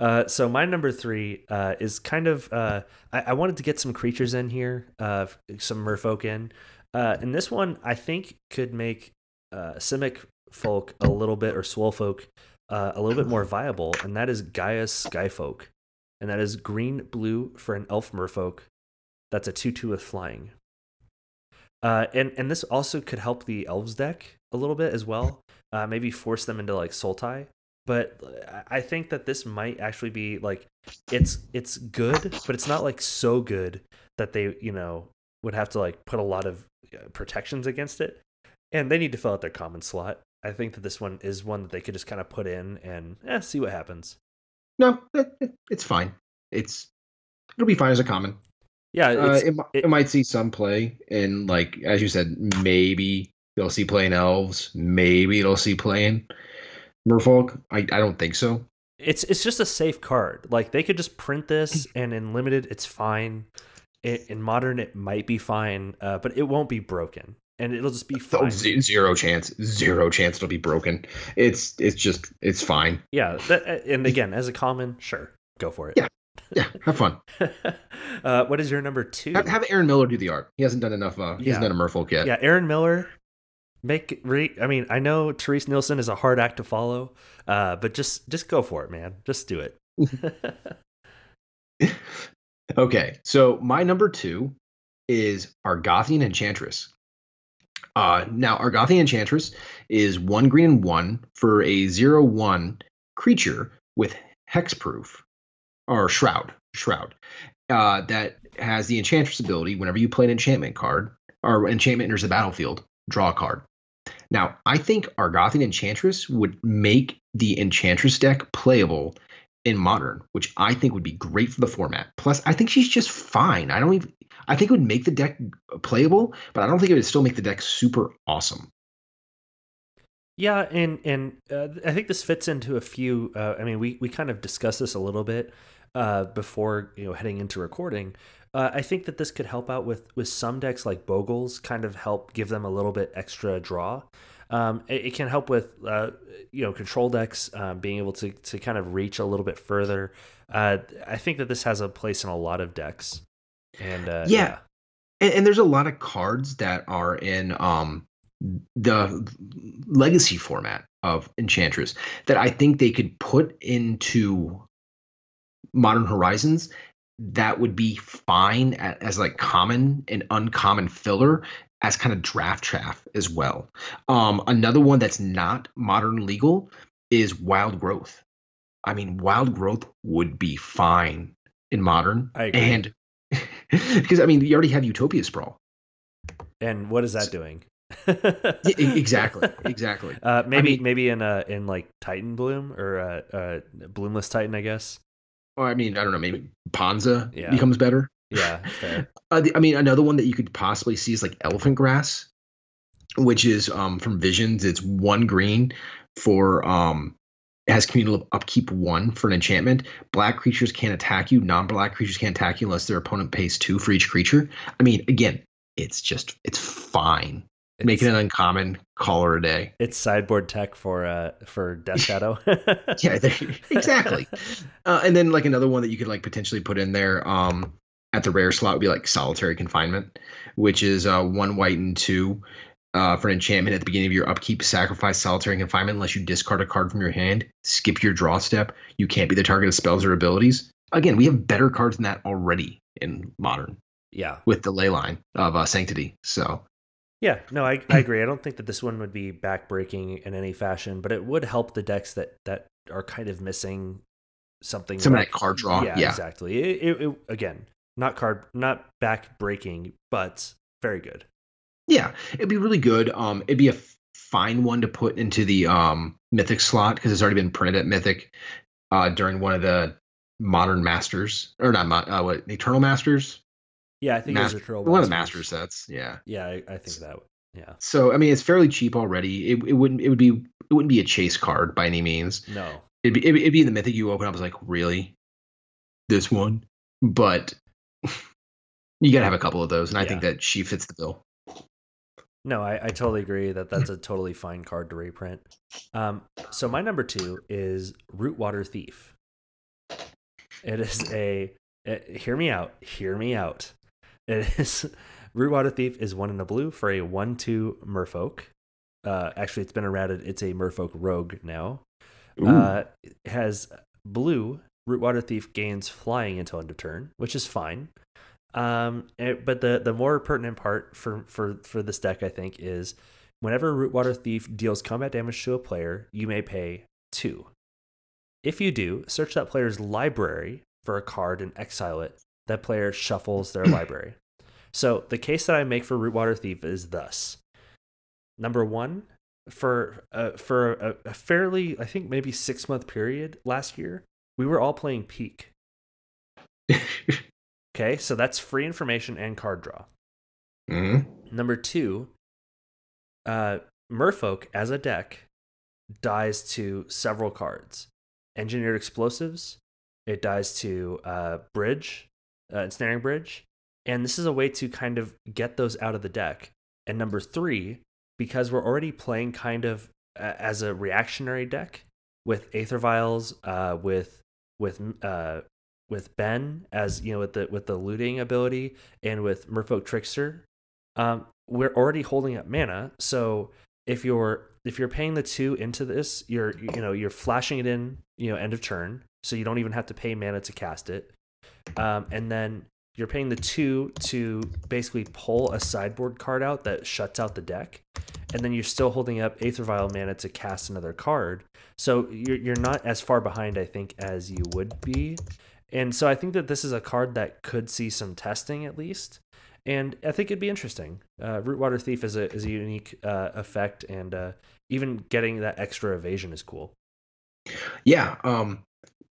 Uh, so my number three uh, is kind of. Uh, I, I wanted to get some creatures in here, uh, some Merfolk in, uh, and this one I think could make uh, Simic Folk a little bit or Swole Folk. Uh, a little bit more viable, and that is Gaia's Skyfolk. And that is green, blue for an elf merfolk. That's a two two with flying. Uh, and, and this also could help the elves deck a little bit as well. Uh, maybe force them into like Sultai. But I think that this might actually be like, it's it's good, but it's not like so good that they, you know, would have to like put a lot of protections against it. And they need to fill out their common slot. I think that this one is one that they could just kind of put in and eh, see what happens. No, it, it, it's fine. It's it'll be fine as a common. Yeah, it's, uh, it, it, it might see some play, and like as you said, maybe they'll see play in elves. Maybe it'll see play in merfolk. I I don't think so. It's it's just a safe card. Like they could just print this, and in limited, it's fine. It, in modern, it might be fine, uh, but it won't be broken. And it'll just be fine. Zero chance. Zero chance it'll be broken. It's it's just, it's fine. Yeah. That, and again, as a common, sure. Go for it. Yeah. Yeah. Have fun. uh, what is your number two? Have, have Aaron Miller do the art. He hasn't done enough. Uh, he yeah. hasn't done a Merfolk yet. Yeah. Aaron Miller. Make re, I mean, I know Therese Nielsen is a hard act to follow, uh, but just, just go for it, man. Just do it. Okay. So my number two is Argothian Enchantress. Uh, now, Argothian Enchantress is one green and one for a zero one creature with hexproof or shroud. Shroud uh, that has the Enchantress ability. Whenever you play an enchantment card or enchantment enters the battlefield, draw a card. Now, I think Argothian Enchantress would make the Enchantress deck playable in Modern, which I think would be great for the format. Plus, I think she's just fine. I don't even. I think it would make the deck playable, but I don't think it would still make the deck super awesome. Yeah, and and uh, I think this fits into a few. Uh, I mean, we we kind of discussed this a little bit uh, before you know heading into recording. Uh, I think that this could help out with with some decks like Bogles, kind of help give them a little bit extra draw. Um, it, it can help with uh, you know control decks um, being able to to kind of reach a little bit further. Uh, I think that this has a place in a lot of decks. And uh, yeah, yeah. And, and there's a lot of cards that are in um, the Legacy format of Enchantress that I think they could put into Modern Horizons. That would be fine at, as like common and uncommon filler as kind of draft chaff as well. Um, another one that's not modern legal is Wild Growth. I mean, Wild Growth would be fine in Modern. I agree. And because I mean, you already have Utopia Sprawl, and what is that doing? exactly, exactly. Uh, maybe, I mean, maybe in uh, in like Titan Bloom or uh, uh, Bloomless Titan, I guess. Or I mean, I don't know. Maybe Ponza yeah. becomes better. Yeah. Fair. uh, the, I mean, another one that you could possibly see is like Elephant Grass. which is um, from Visions. It's one green for um, it has communal upkeep one for an enchantment. Black creatures can't attack you. Non-black creatures can't attack you unless their opponent pays two for each creature. I mean, again, it's just it's fine. It's, Make it an uncommon, call her a day. It's sideboard tech for uh for Death Shadow. Yeah, exactly. Uh, and then like another one that you could like potentially put in there um at the rare slot would be like Solitary Confinement, which is uh one white and two uh for an enchantment. At the beginning of your upkeep, sacrifice Solitary Confinement unless you discard a card from your hand, skip your draw step. You can't be the target of spells or abilities. Again, we have better cards than that already in Modern. Yeah, with the ley line of uh, Sanctity. So. Yeah, no, I, I agree. I don't think that this one would be backbreaking in any fashion, but it would help the decks that, that are kind of missing something. Some like, of that card draw. Yeah, yeah. Exactly. It, it, it, again, not card, not backbreaking, but very good. Yeah, it'd be really good. Um, it'd be a fine one to put into the um Mythic slot because it's already been printed at Mythic uh, during one of the Modern Masters, or not Mod, uh, what Eternal Masters. Yeah, I think Master, it was Eternal Masters. One of the Master sets, yeah. Yeah, I, I think that. Yeah. So I mean, it's fairly cheap already. It it wouldn't it would be it wouldn't be a chase card by any means. No. It'd be it'd be the Mythic you open up is like, really, this one, but you gotta have a couple of those, and yeah. I think that she fits the bill. No, I, I totally agree that that's a totally fine card to reprint. Um, so my number two is Rootwater Thief. It is a it, hear me out, hear me out. It is Rootwater Thief is one in a blue for a one two Merfolk. Uh, actually, it's been errated. It's a Merfolk Rogue now. Uh, it has blue. Rootwater Thief gains flying until end of turn, which is fine. Um, it, but the the more pertinent part for for for this deck, I think, is whenever Rootwater Thief deals combat damage to a player, you may pay two. If you do, search that player's library for a card and exile it. That player shuffles their library. So the case that I make for Rootwater Thief is thus: number one, for uh, for a, a fairly, I think maybe six month period last year, we were all playing Peak. Okay, so that's free information and card draw. Mm-hmm. Number two, uh, Merfolk as a deck dies to several cards: Engineered Explosives. It dies to uh, Bridge. Uh, Ensnaring Bridge, and this is a way to kind of get those out of the deck. And number three, because we're already playing kind of uh, as a reactionary deck with Aether Vials, uh, with with uh, with Ben as you know with the with the looting ability and with Merfolk Trickster, um, we're already holding up mana. So if you're if you're paying the two into this, you're you know you're flashing it in you know end of turn, so you don't even have to pay mana to cast it. Um, and then you're paying the two to basically pull a sideboard card out that shuts out the deck. And then you're still holding up Aether Vial mana to cast another card. So you're, you're not as far behind, I think, as you would be. And so I think that this is a card that could see some testing at least. And I think it'd be interesting. Uh, Rootwater Thief is a, is a unique uh, effect. And uh, even getting that extra evasion is cool. Yeah. Um...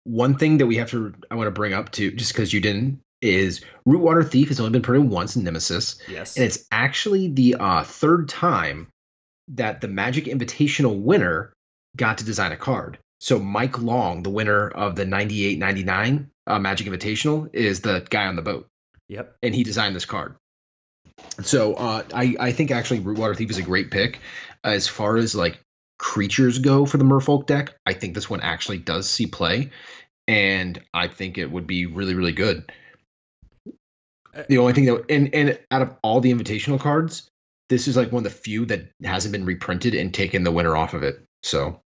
One thing that we have to, I want to bring up too, just because you didn't, is Rootwater Thief has only been printed once in Nemesis. Yes. And it's actually the uh, third time that the Magic Invitational winner got to design a card. So Mike Long, the winner of the ninety-eight ninety-nine uh, Magic Invitational, is the guy on the boat. Yep. And he designed this card. So uh, I, I think actually Rootwater Thief is a great pick uh, as far as like creatures go for the Merfolk deck. I think this one actually does see play, and I think it would be really, really good. The only thing that, and, and out of all the invitational cards, this is like one of the few that hasn't been reprinted and taken the winner off of it. So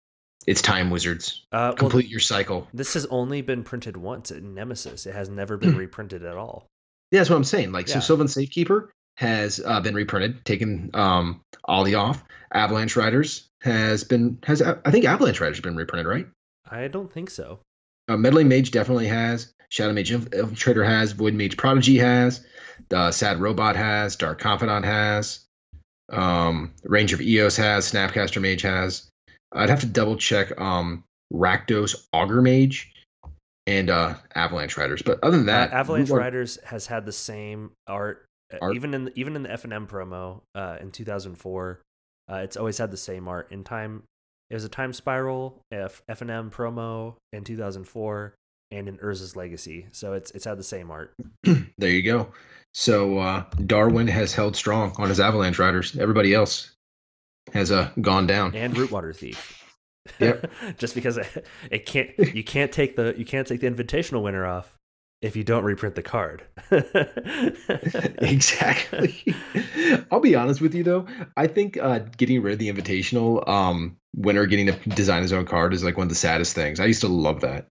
it's time, Wizards. Uh, well, complete your cycle. This has only been printed once at Nemesis. It has never been reprinted at all. Yeah, that's what I'm saying. Like, yeah. So Sylvan Safekeeper has uh, been reprinted, taken um, Ollie off. Avalanche Riders has been, has I think Avalanche Riders has been reprinted, right? I don't think so. Uh, Meddling Mage definitely has. Shadow Mage Infiltrator has. Void Mage Prodigy has. The Sad Robot has. Dark Confidant has. Um, Range of Eos has. Snapcaster Mage has. I'd have to double check um, Rakdos Augur Mage and uh, Avalanche Riders. But other than that, uh, Avalanche Riders has had the same art, art. even in the, even in the F and M promo uh, in two thousand four. Uh, it's always had the same art in time. It was a Time Spiral, F F N M promo in two thousand four, and in Urza's Legacy. So it's it's had the same art. There you go. So uh, Darwin has held strong on his Avalanche Riders. Everybody else has uh, gone down. And Rootwater Thief. Yep. Just because it, it can't, you can't take the you can't take the Invitational winner off if you don't reprint the card. Exactly. I'll be honest with you though. I think uh, getting rid of the Invitational um, winner getting to design his own card is like one of the saddest things. I used to love that.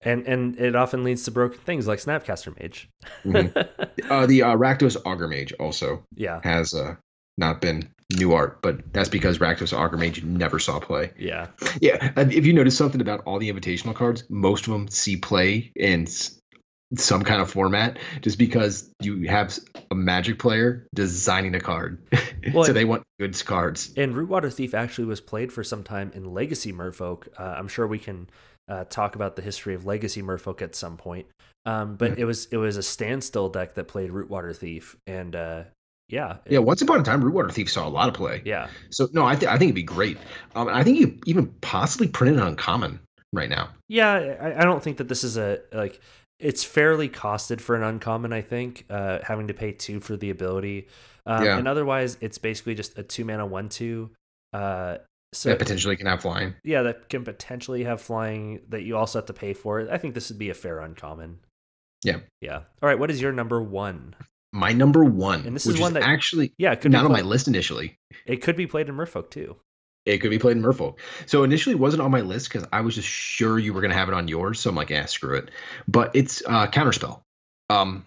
And and it often leads to broken things like Snapcaster Mage. mm-hmm. uh, the uh, Rakdos Augur Mage also yeah. has uh, not been new art, but that's because Rakdos Augur Mage never saw play. Yeah. Yeah. If you notice something about all the Invitational cards, most of them see play in some kind of format just because you have a Magic player designing a card. Well, so they want good cards. And Rootwater Thief actually was played for some time in Legacy Merfolk. Uh, I'm sure we can... Uh, talk about the history of Legacy Merfolk at some point, um, but yeah. it was it was a standstill deck that played Rootwater Thief, and uh, yeah, it, yeah. Once upon a time, Rootwater Thief saw a lot of play. Yeah. So no, I, th I think it'd be great. Um, I think you even possibly print it uncommon right now. Yeah, I, I don't think that this is a like it's fairly costed for an uncommon. I think uh, having to pay two for the ability, um, yeah. and otherwise it's basically just a two mana one two. Uh, So that potentially can have flying. Yeah, that can potentially have flying that you also have to pay for. I think this would be a fair uncommon. Yeah. Yeah. All right. What is your number one? My number one. And this is one that actually yeah, could not on my list initially. It could be played in Merfolk too. It could be played in Merfolk. So initially it wasn't on my list because I was just sure you were going to have it on yours. So I'm like, yeah, screw it. But it's uh, Counterspell. Um,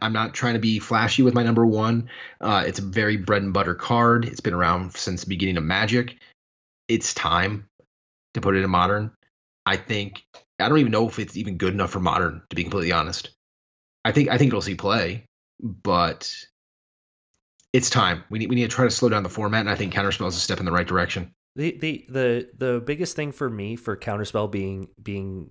I'm not trying to be flashy with my number one. Uh, it's a very bread and butter card. It's been around since the beginning of Magic. It's time to put it in Modern. I think I don't even know if it's even good enough for Modern, to be completely honest. I think I think it'll see play, but it's time. We need we need to try to slow down the format, and I think Counterspell is a step in the right direction. The the the the biggest thing for me for Counterspell being being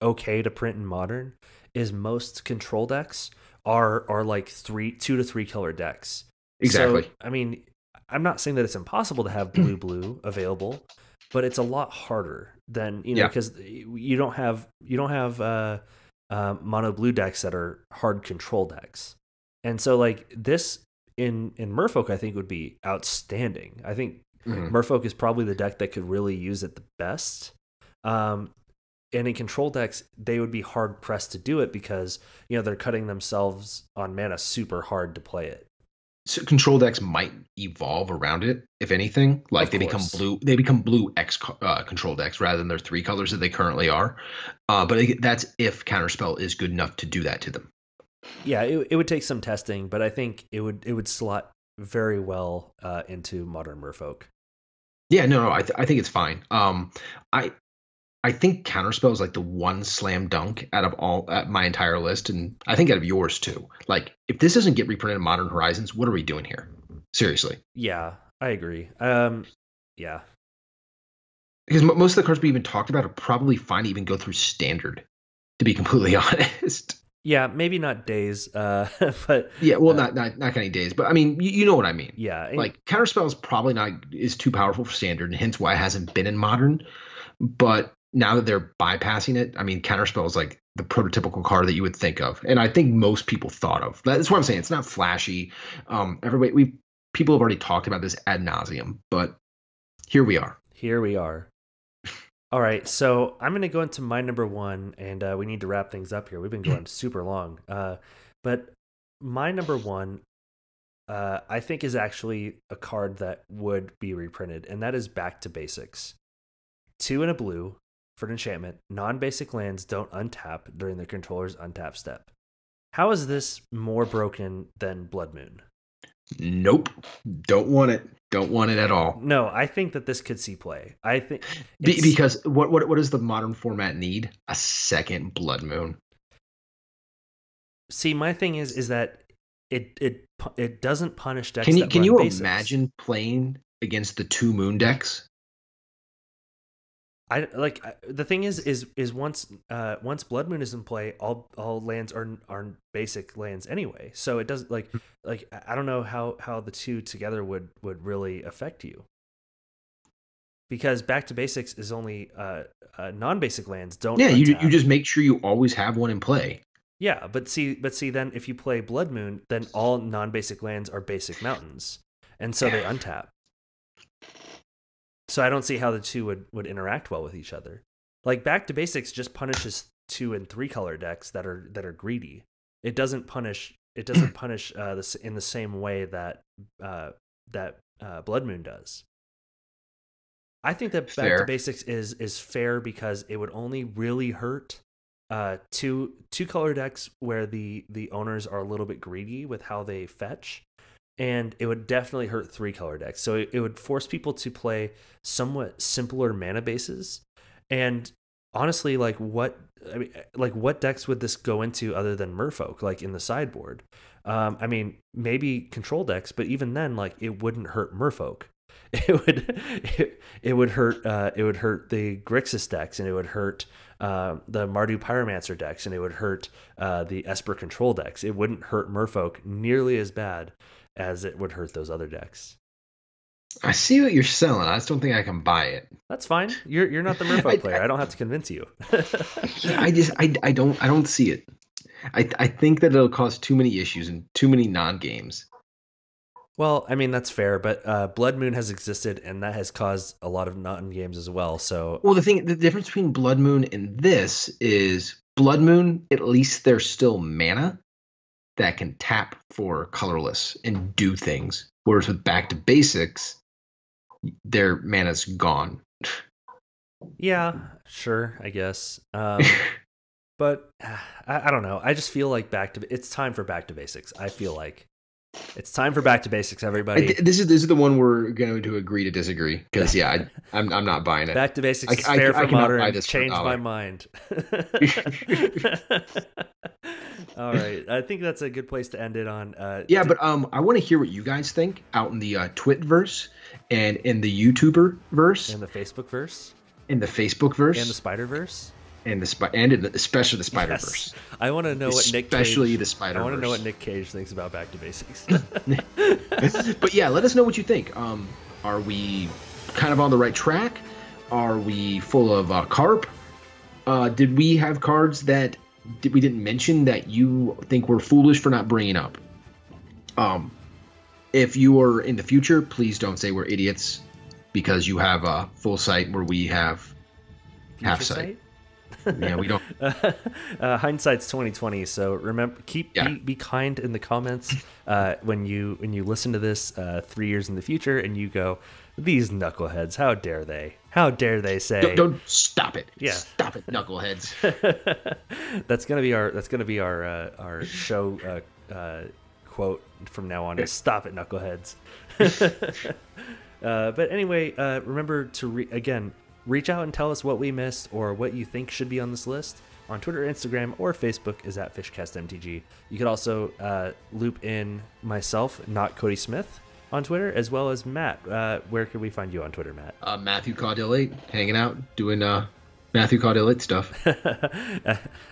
okay to print in Modern is most control decks are are like three two to three color decks. Exactly. So, I mean, I'm not saying that it's impossible to have blue blue available, but it's a lot harder than, you know, because yeah. you don't have you don't have uh, uh, mono blue decks that are hard control decks, and so like this in in Merfolk I think would be outstanding. I think mm-hmm. Merfolk is probably the deck that could really use it the best, um, and in control decks they would be hard pressed to do it because you know they're cutting themselves on mana super hard to play it. So control decks might evolve around it, if anything. Like they become blue, they become blue X uh, control decks rather than their three colors that they currently are. Uh, but it, that's if Counterspell is good enough to do that to them. Yeah, it, it would take some testing, but I think it would it would slot very well uh, into Modern Merfolk. Yeah, no, no, I th I think it's fine. Um, I I think Counterspell is like the one slam dunk out of all at my entire list, and I think out of yours too. Like, if this doesn't get reprinted in Modern Horizons, what are we doing here? Seriously. Yeah, I agree. Um, yeah, because most of the cards we even talked about are probably fine to even go through Standard, to be completely honest. Yeah, maybe not Daze, uh, but yeah, well, uh, not not not any Daze, but I mean, you, you know what I mean. Yeah, like Counterspell is probably not is too powerful for Standard, and hence why it hasn't been in Modern, but now that they're bypassing it, I mean, Counterspell is like the prototypical card that you would think of, and I think most people thought of. That's what I'm saying. It's not flashy. Um, everybody, we people have already talked about this ad nauseum, but here we are. Here we are. All right, so I'm going to go into my number one, and uh, we need to wrap things up here. We've been going super long, uh, but my number one, uh, I think, is actually a card that would be reprinted, and that is Back to Basics. Two and a blue. For an enchantment, non-basic lands don't untap during the controller's untap step. How is this more broken than Blood Moon? Nope. Don't want it. Don't want it at all. No, I think that this could see play. I think Be because what what what does the Modern format need? A second Blood Moon. See, my thing is is that it it it doesn't punish decks. Can you that can run you basics. Imagine playing against the two moon decks? I like I, the thing is is is once uh once Blood Moon is in play, all all lands are are basic lands anyway. So it doesn't like like I don't know how how the two together would would really affect you. Because Back to Basics is only uh, uh non-basic lands don't Yeah, you you just make sure you always have one in play. Yeah, but see but see then if you play Blood Moon, then all non-basic lands are basic mountains. And so they untap. So I don't see how the two would, would interact well with each other. Like Back to Basics just punishes two and three color decks that are that are greedy. It doesn't punish it doesn't punish uh, this in the same way that uh, that uh, Blood Moon does. I think that fair. Back to Basics is is fair because it would only really hurt uh, two two color decks where the the owners are a little bit greedy with how they fetch. And it would definitely hurt three color decks. So it, it would force people to play somewhat simpler mana bases. And honestly, like what I mean, like what decks would this go into other than Merfolk, like in the sideboard? Um, I mean, maybe control decks, but even then, like it wouldn't hurt Merfolk. It would it, it would hurt uh, it would hurt the Grixis decks, and it would hurt uh, the Mardu Pyromancer decks, and it would hurt uh, the Esper control decks. It wouldn't hurt Merfolk nearly as bad as it would hurt those other decks. I see what you're selling. I just don't think I can buy it. That's fine. You're you're not the Merfolk I, player. I, I don't have to convince you. yeah, I just I I don't I don't see it. I I think that it'll cause too many issues and too many non-games. Well, I mean that's fair, but uh, Blood Moon has existed, and that has caused a lot of non-games as well. So well, the thing, the difference between Blood Moon and this is Blood Moon. At least there's still mana that can tap for colorless and do things. Whereas with Back to Basics, their mana's gone. Yeah, sure, I guess. Um, but I, I don't know. I just feel like back to it's time for Back to Basics. I feel like it's time for Back to Basics, everybody. I, this is this is the one we're going to agree to disagree because yeah, I, I'm I'm not buying it. Back to Basics is fair for Modern. Changed my mind. All right, I think that's a good place to end it on. Uh, yeah, but um, I want to hear what you guys think out in the uh, Twitverse and in the YouTuber verse, in the Facebook verse, in the Facebook verse, and the Spider verse, and the spi- and in the, especially the Spider verse. Yes. I want to know especially what Nick Cage, especially the Spider verse. I want to know what Nick Cage thinks about Back to Basics. But yeah, let us know what you think. Um, are we kind of on the right track? Are we full of uh, carp? Uh, did we have cards that? We didn't mention that you think we're foolish for not bringing up. Um, if you are in the future, please don't say we're idiots because you have a full sight where we have half sight. Yeah, we don't. uh, uh, hindsight's twenty twenty. So remember, keep yeah. be, be kind in the comments uh, when you when you listen to this uh, three years in the future, and you go, "These knuckleheads! How dare they! How dare they say!" Don't, don't stop it! Yeah, stop it, knuckleheads! That's gonna be our that's gonna be our uh, our show uh, uh, quote from now on. Is "Stop it, knuckleheads!" uh, but anyway, uh, remember to re again. Reach out and tell us what we missed or what you think should be on this list. On Twitter, Instagram, or Facebook is at FishcastMTG. You could also uh, loop in myself, not Cody Smith, on Twitter, as well as Matt. Uh, where can we find you on Twitter, Matt? Uh, Matthew Caudill eight, hanging out, doing uh, Matthew Caudill eight stuff.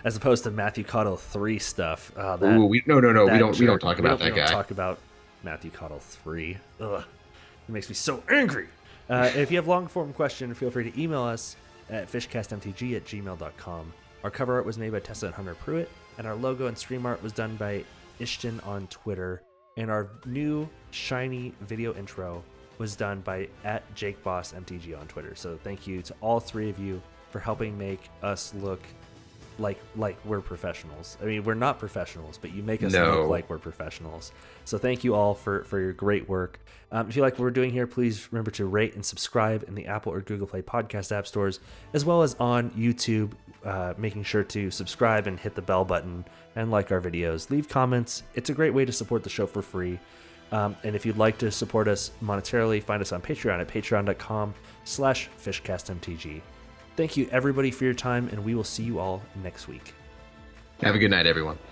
As opposed to Matthew Caudill three stuff. Uh, that, Ooh, we, no, no, no, we don't, jerk, we don't talk about we don't, that we guy. We don't talk about Matthew Caudill three. Ugh, it makes me so angry. Uh, if you have long-form question, feel free to email us at fishcastmtg at gmail dot com. Our cover art was made by Tessa and Hunter Pruitt, and our logo and stream art was done by Ishton on Twitter. And our new shiny video intro was done by at JakeBossMTG on Twitter. So thank you to all three of you for helping make us look like like we're professionals. I mean, we're not professionals, but you make us no. look like we're professionals. So thank you all for for your great work. Um, if you like what we're doing here, please remember to rate and subscribe in the Apple or Google Play podcast app stores, as well as on YouTube, uh, making sure to subscribe and hit the bell button and like our videos. Leave comments. It's a great way to support the show for free. Um, and if you'd like to support us monetarily, find us on Patreon at patreon dot com slash fishcastmtg. Thank you, everybody, for your time, and we will see you all next week. Have a good night, everyone.